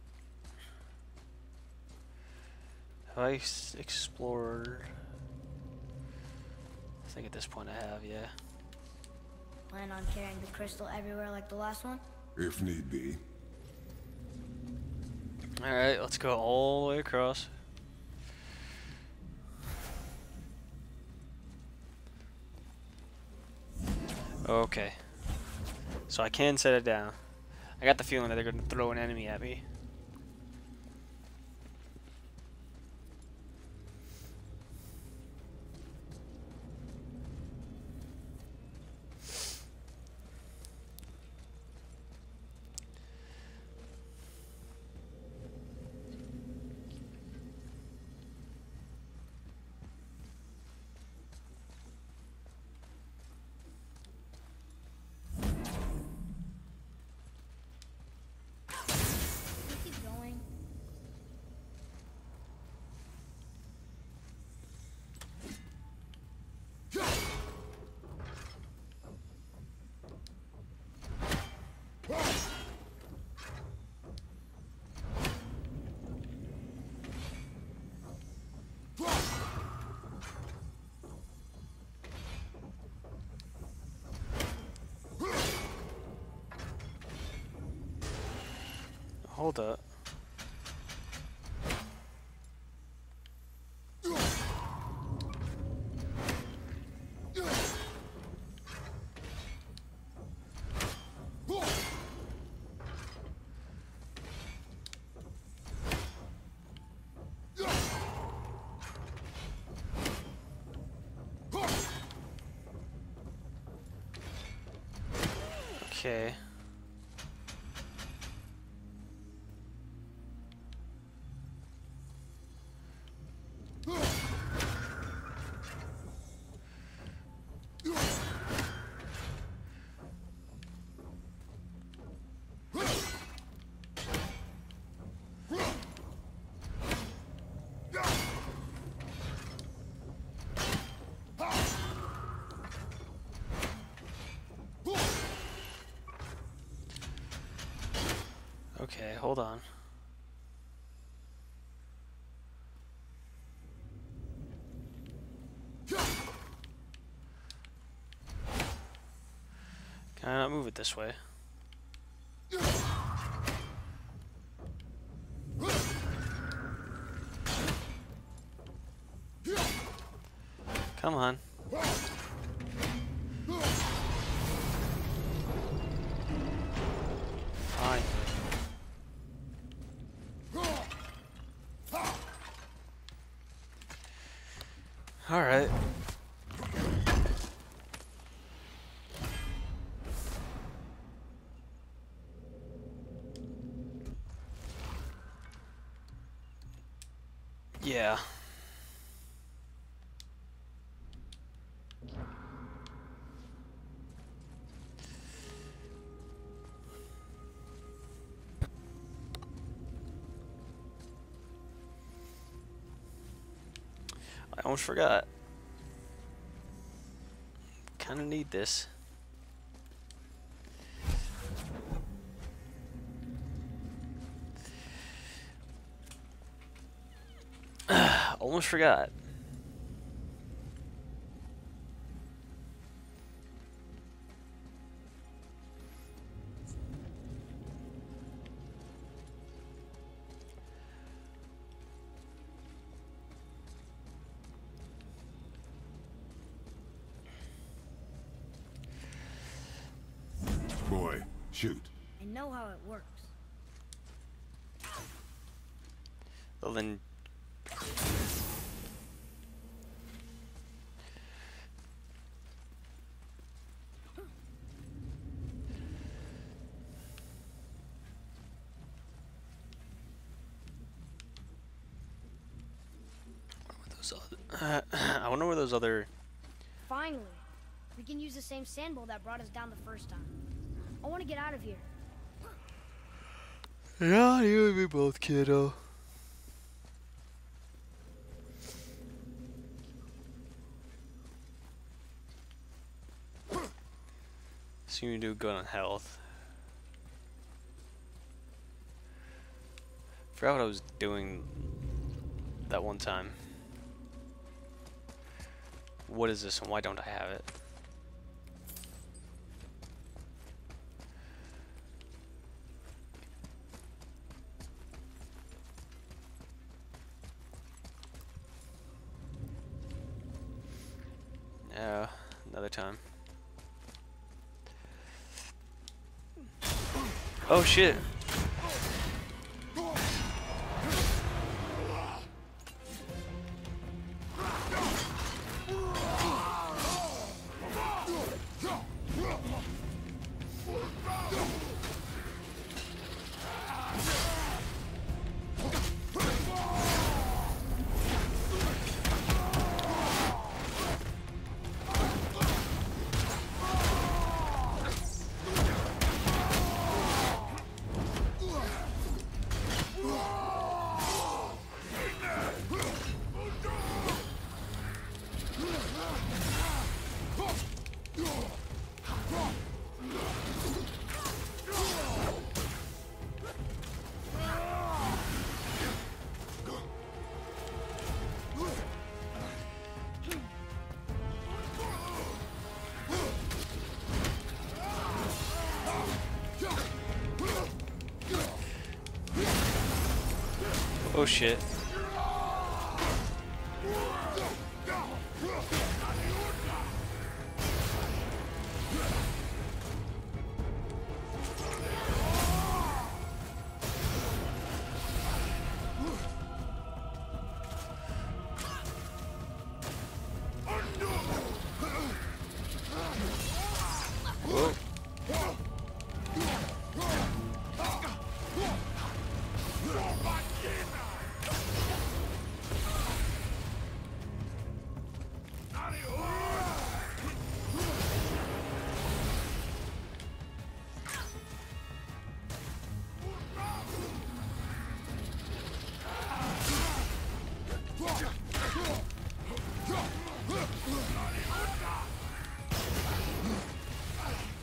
Have I explored? I think at this point I have, yeah. Plan on carrying the crystal everywhere like the last one? If need be. Alright, let's go all the way across. Okay. So I can set it down. I got the feeling that they're going to throw an enemy at me. Hold up. Okay. Ugh! hold on. Can I not move it this way? Come on. Fine. All right. Yeah. I almost forgot. Kind of need this. Almost forgot. Shoot. I know how it works. Well then, those other, uh, I wonder where those other. Finally, we can use the same sand bowl that brought us down the first time. I want to get out of here. Yeah, you and me both, kiddo. So you do good on health. Forgot what I was doing that one time. What is this and why don't I have it? Uh, another time. Oh shit. Oh shit.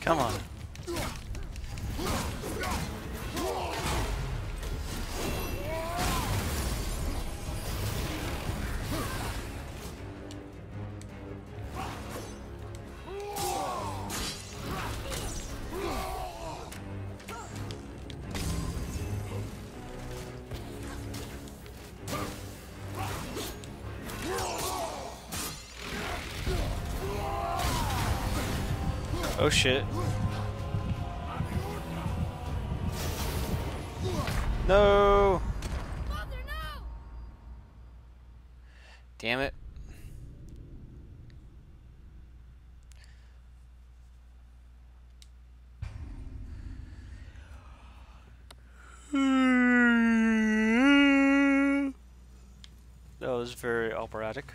Come on. Oh shit. No! Mother, no! Damn it. That was very operatic.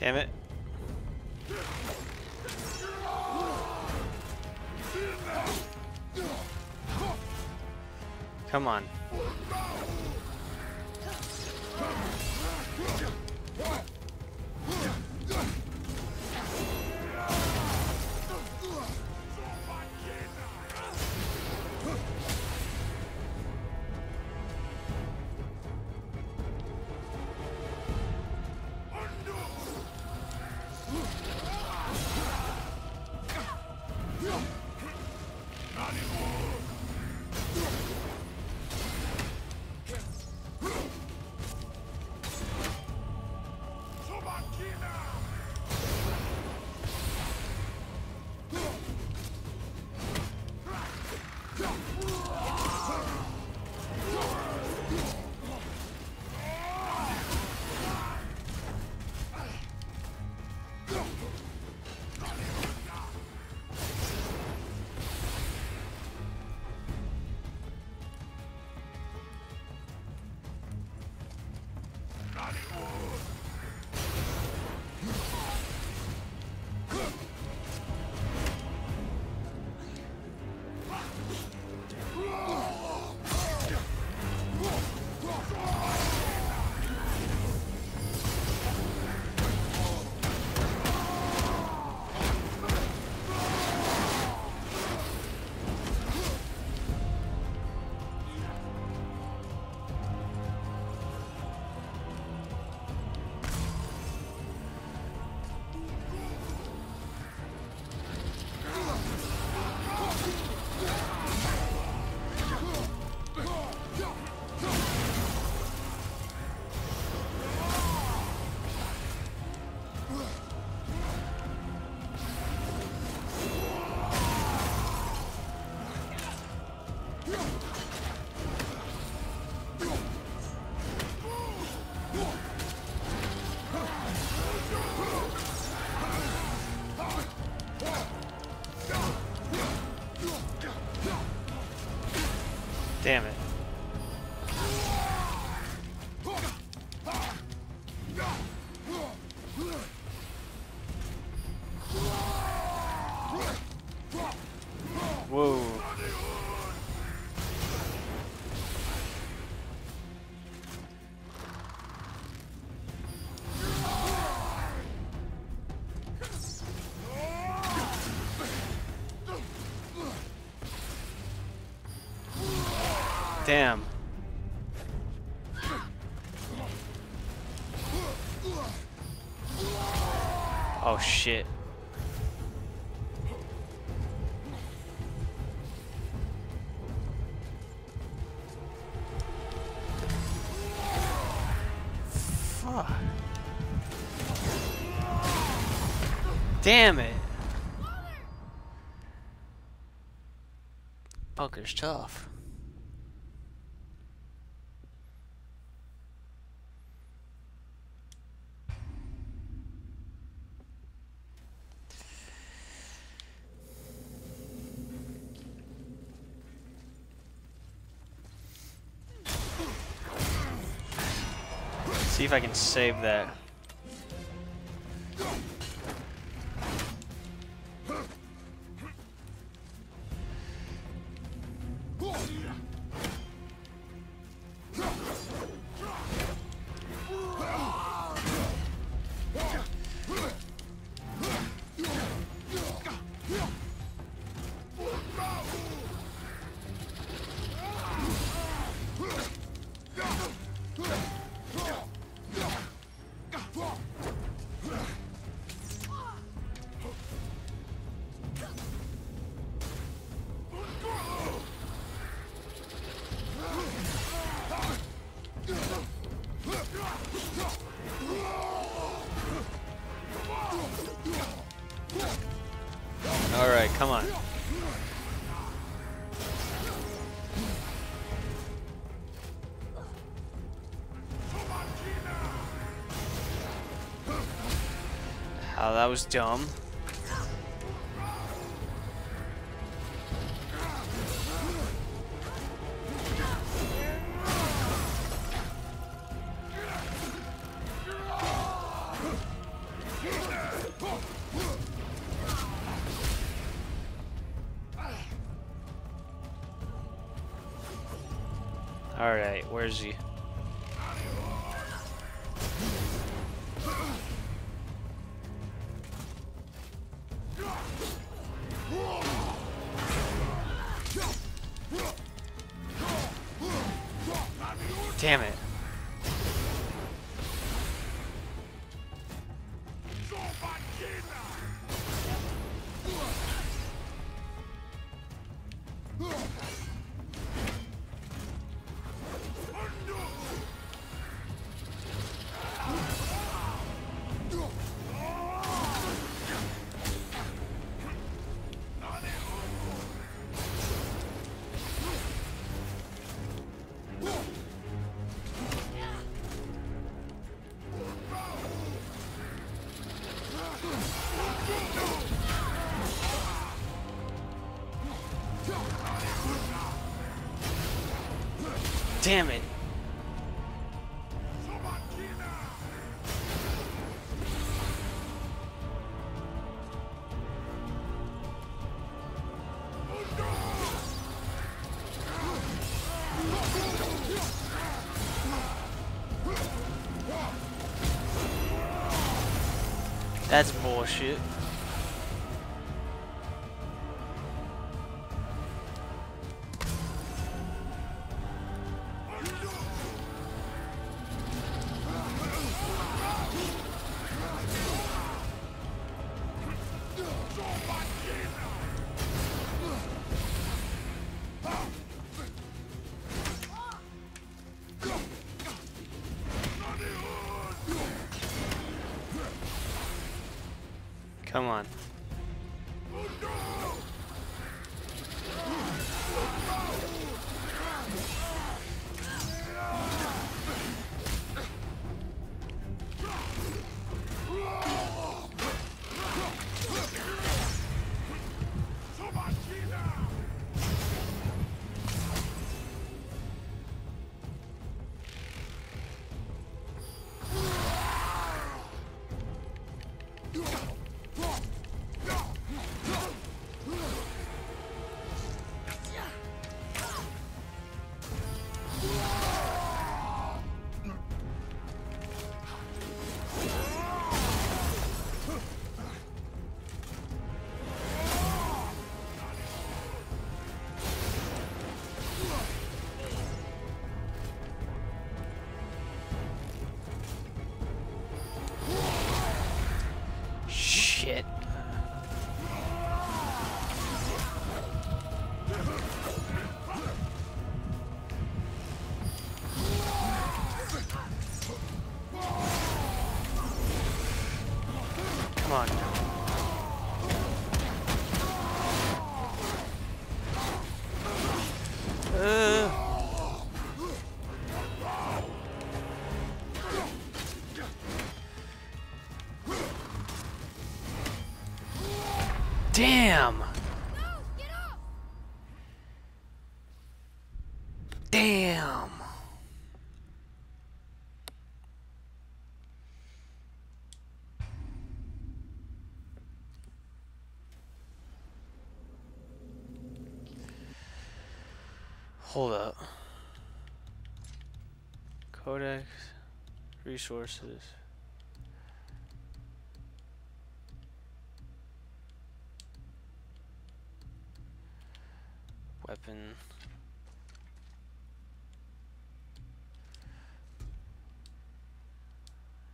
Damn it. Come on. Damn it. Whoa. Damn. Oh shit. Fuck. Damn it. Bunker's tough. See if I can save that. Alright, come on. Oh, that was dumb. Alright, where is he? Damn it. Damn it. That's bullshit. Come on. Come on. Uh. Damn. No, get off. Damn. Hold up. Codex, resources. Weapon.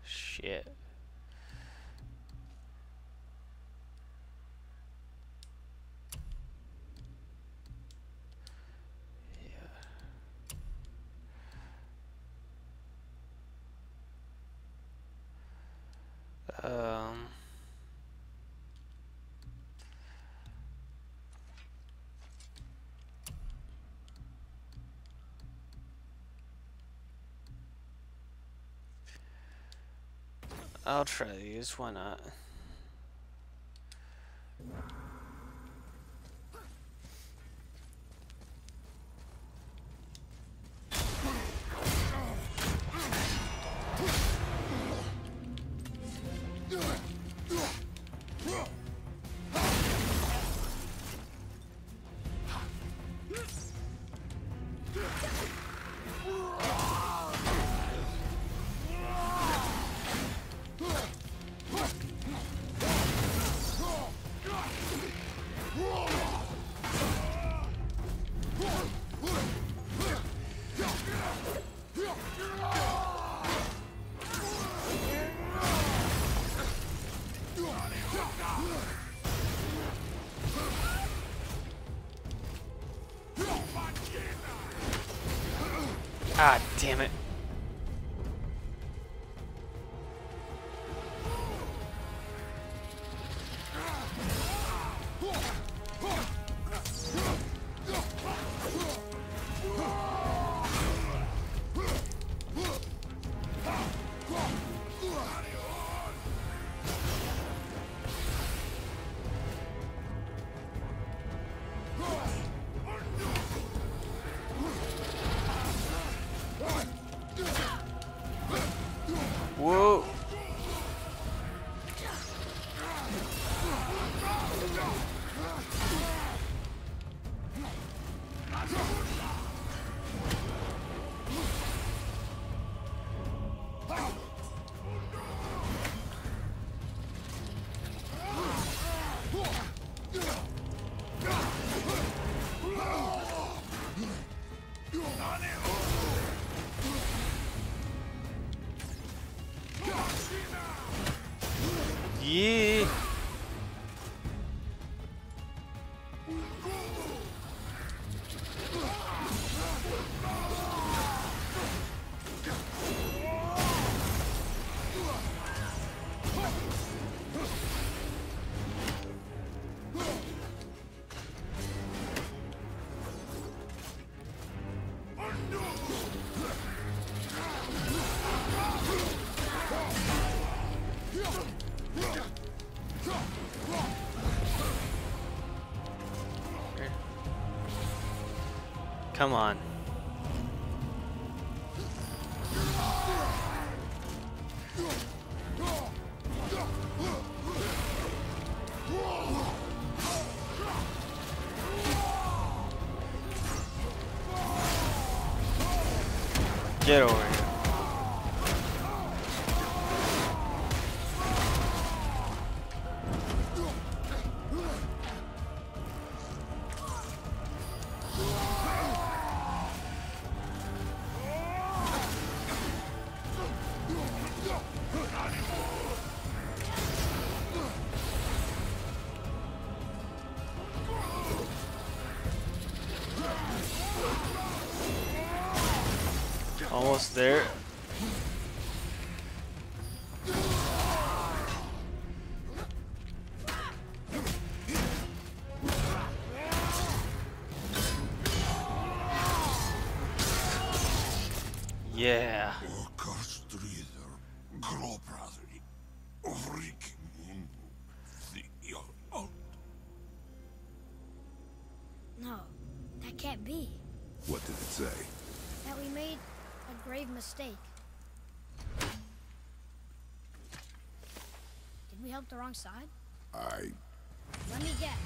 Shit. Um, I'll try these, why not? Ah, damn it. Yeah. Come on. Get over here. Almost there. Yeah. No, that can't be. What did it say? That we made a grave mistake. Did we help the wrong side? I... Let me guess.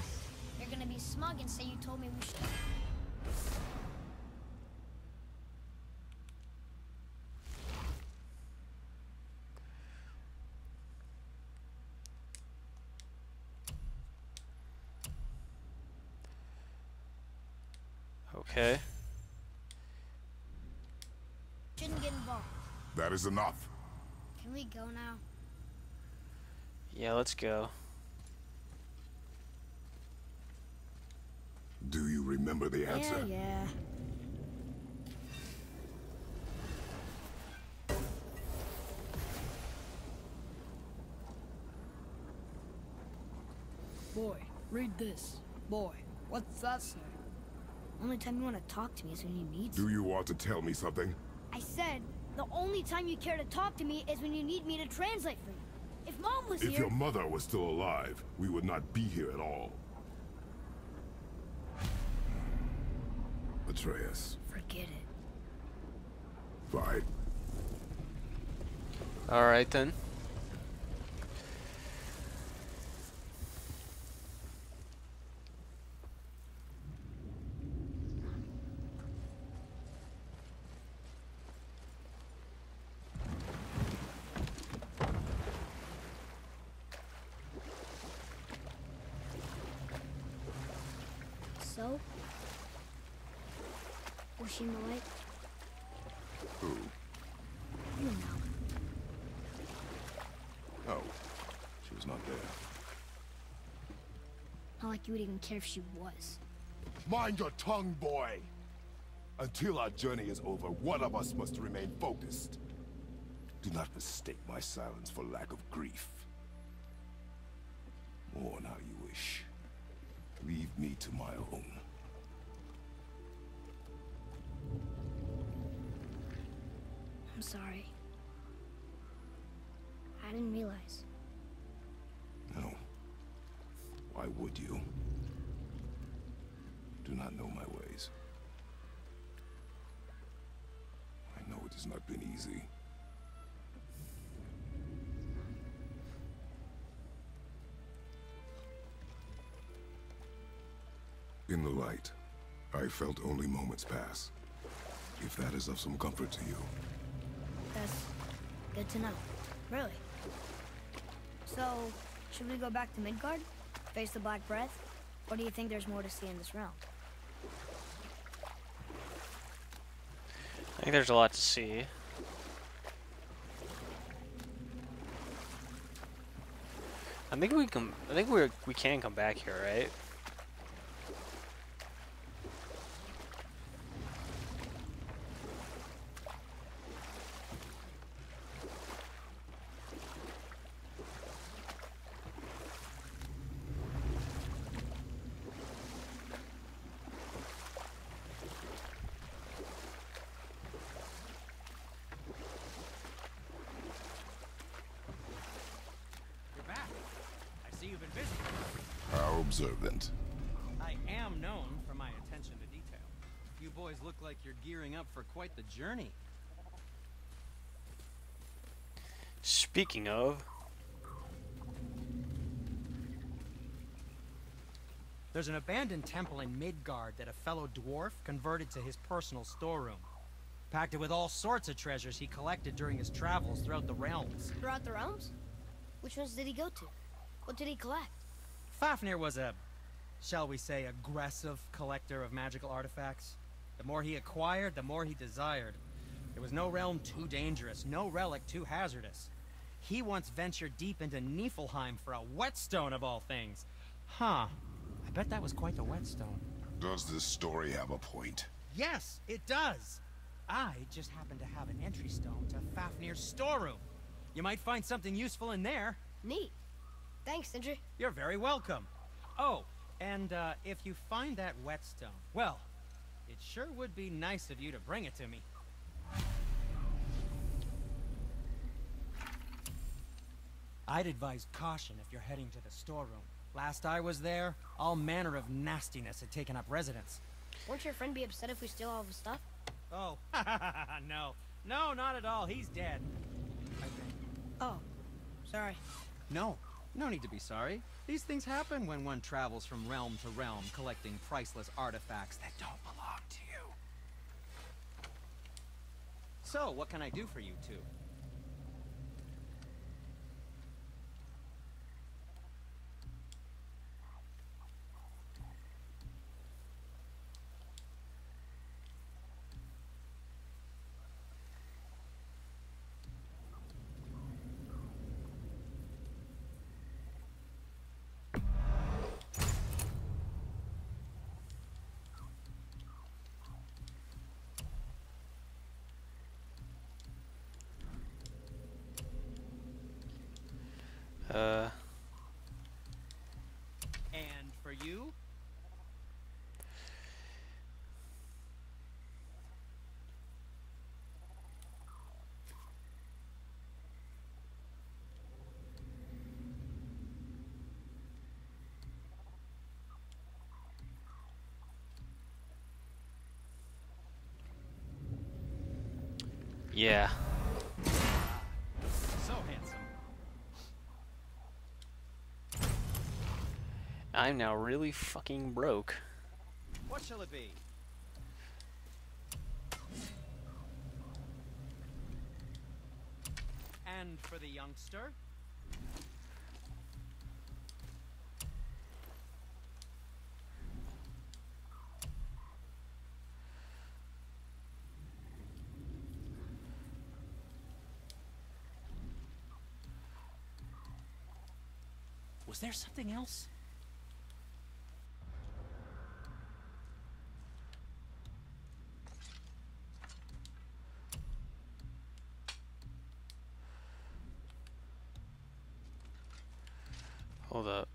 You're gonna be smug and say you told me we should. Okay. Shouldn't get involved. That is enough. Can we go now? Yeah, let's go. Do you remember the answer? Yeah, yeah. Boy, read this. Boy, what's that say? Only time you want to talk to me is when you need to. Do you want to tell me something? I said, the only time you care to talk to me is when you need me to translate for you. If Mom was here... If your mother was still alive, we would not be here at all. Atreus. Forget it. Bye. Alright then. So? Was she Moit? Who? You know. Oh, she was not there. Not like you would even care if she was. Mind your tongue, boy! Until our journey is over, one of us must remain focused. Do not mistake my silence for lack of grief. Mourn how you wish. Leave me to my own. I'm sorry. I didn't realize. No. Why would you? I do not know my ways. I know it has not been easy. In the light, I felt only moments pass. If that is of some comfort to you. That's good to know. Really. So, should we go back to Midgard? Face the Black Breath? Or do you think there's more to see in this realm? I think there's a lot to see. I think we can I think we we can come back here, right? Observant. I am known for my attention to detail. You boys look like you're gearing up for quite the journey. Speaking of, there's an abandoned temple in Midgard that a fellow dwarf converted to his personal storeroom. Packed it with all sorts of treasures he collected during his travels throughout the realms. Throughout the realms? Which ones did he go to? What did he collect? Fafnir was a, shall we say, aggressive collector of magical artifacts. The more he acquired, the more he desired. There was no realm too dangerous, no relic too hazardous. He once ventured deep into Niflheim for a whetstone of all things. Huh. I bet that was quite the whetstone. Does this story have a point? Yes, it does. I just happen to have an entry stone to Fafnir's storeroom. You might find something useful in there. Neat. Thanks, Sindri. You're very welcome. Oh, and uh, if you find that whetstone, well, it sure would be nice of you to bring it to me. I'd advise caution if you're heading to the storeroom. Last I was there, all manner of nastiness had taken up residence. Won't your friend be upset if we steal all of his stuff? Oh, no. No, not at all. He's dead. I think. Oh, sorry. No. No need to be sorry. These things happen when one travels from realm to realm, collecting priceless artifacts that don't belong to you. So, what can I do for you two? Uh, and for you? Yeah. So handsome. I'm now really fucking broke. What shall it be? And for the youngster. Was there something else? Hold up.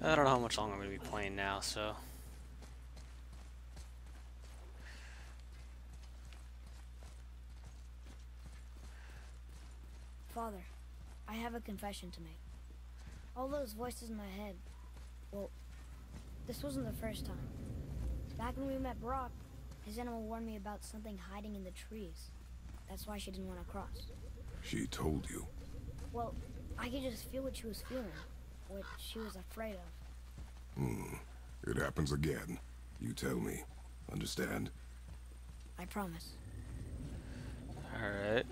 I don't know how much longer I'm going to be playing now, so... Father, I have a confession to make. All those voices in my head... Well, this wasn't the first time. Back when we met Brok, his animal warned me about something hiding in the trees. That's why she didn't want to cross. She told you? Well, I could just feel what she was feeling. What she was afraid of. Hmm. It happens again. You tell me. Understand? I promise. Alright.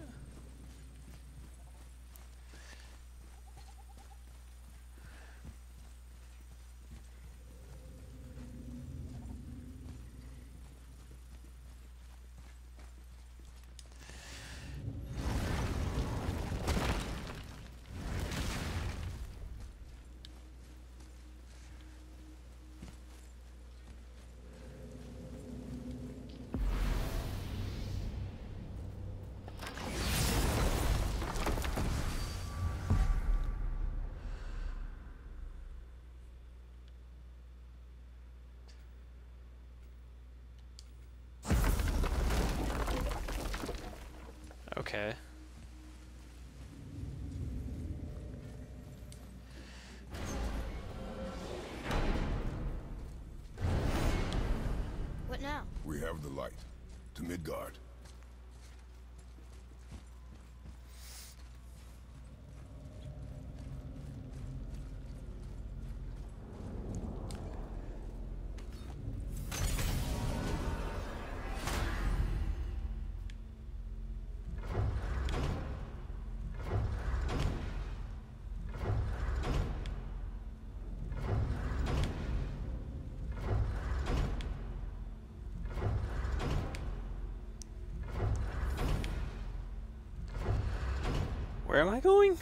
Okay. What now? We have the light to Midgard. Where am I going?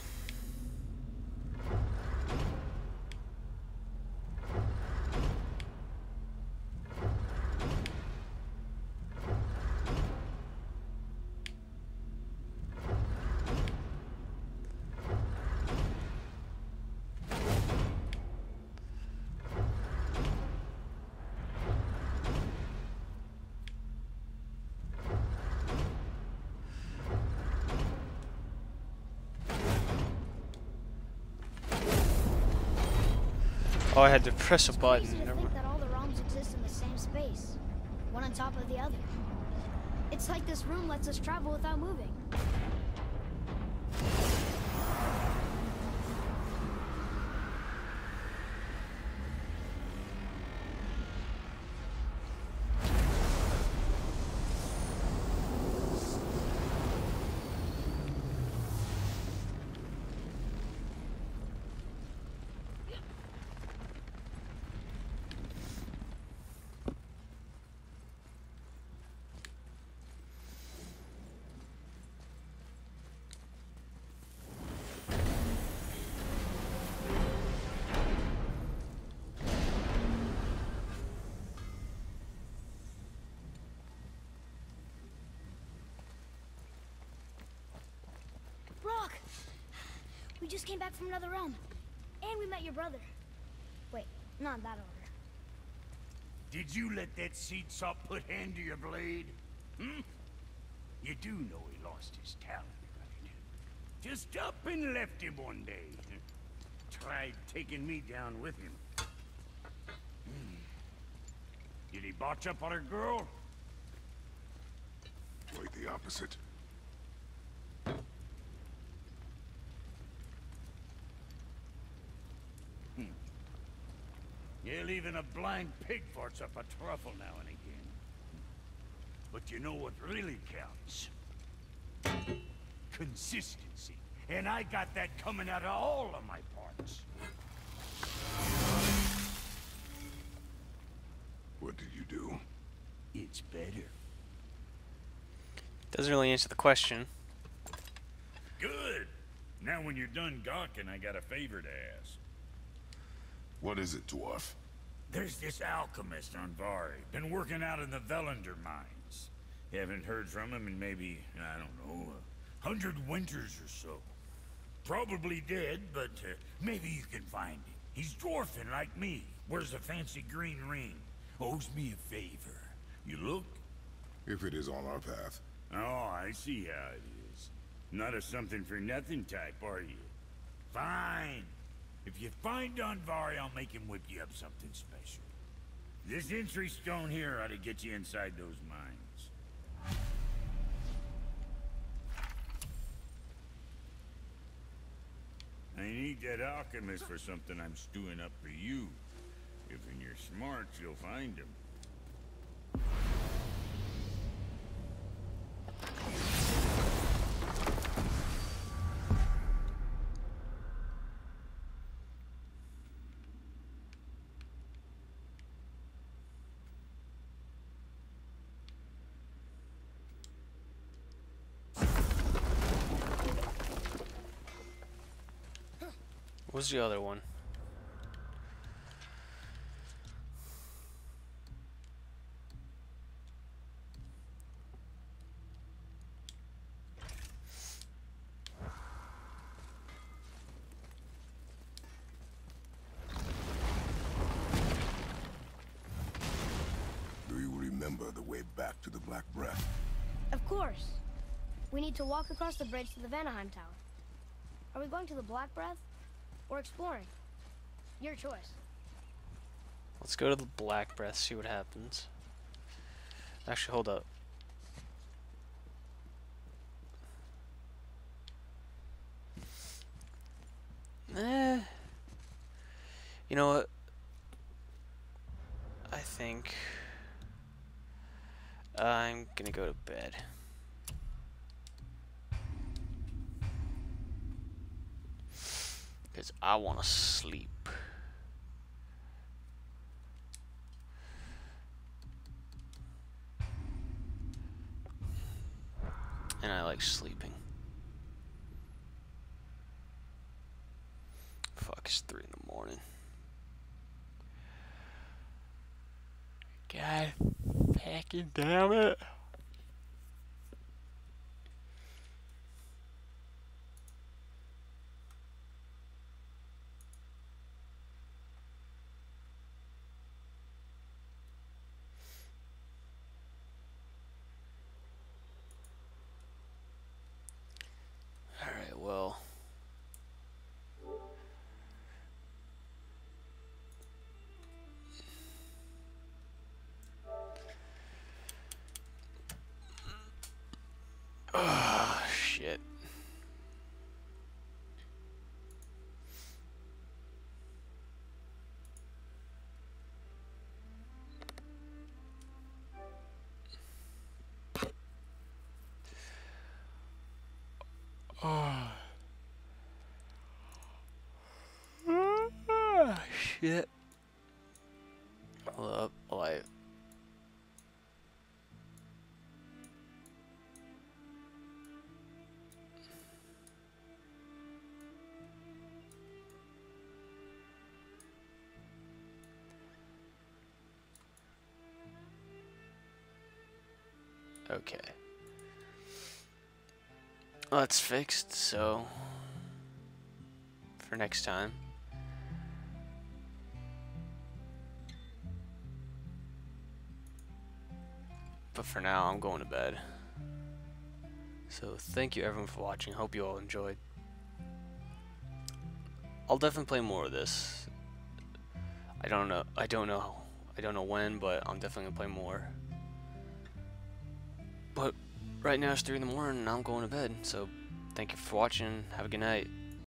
Oh, I had to press a button. It's easy to think that all the realms exist in the same space, one on top of the other. It's like this room lets us travel without moving. came back from another realm. And we met your brother. Wait, not in that order. Did you let that seed saw put hand to your blade? Hmm? You do know he lost his talent, right? Just up and left him one day. Tried taking me down with him. Hmm. Did he botch up on a girl? Quite the opposite. Hmm. You're leaving a blind pig farts up a truffle now and again. But you know what really counts? Consistency. And I got that coming out of all of my parts. What did you do? It's better. Doesn't really answer the question. Good. Now when you're done gawking, I got a favor to ask. What is it, dwarf? There's this alchemist on Vary. Been working out in the Vellander mines. Haven't heard from him in maybe, I don't know, a hundred winters or so. Probably dead, but uh, maybe you can find him. He's dwarfing like me. Wears a fancy green ring. Owes me a favor. You look? If it is on our path. Oh, I see how it is. Not a something-for-nothing type, are you? Fine. If you find Vary, I'll make him whip you up something special. This entry stone here ought to get you inside those mines. I need that alchemist for something I'm stewing up for you. If in your smarts, you'll find him. What's the other one? Do you remember the way back to the Black Breath? Of course. We need to walk across the bridge to the Vanaheim Tower. Are we going to the Black Breath? Or exploring. Your choice. Let's go to the Black Breath, see what happens. Actually, hold up. Eh. You know what? I think I'm gonna go to bed. Because I want to sleep. And I like sleeping. Fuck, it's three in the morning. God fucking damn it. Shit. Hold up, light. Okay. Well, that's fixed, so for next time. But for now, I'm going to bed. So thank you everyone for watching. Hope you all enjoyed. I'll definitely play more of this. I don't know. I don't know. I don't know when, but I'm definitely gonna play more. But right now it's three in the morning and I'm going to bed. So thank you for watching. Have a good night.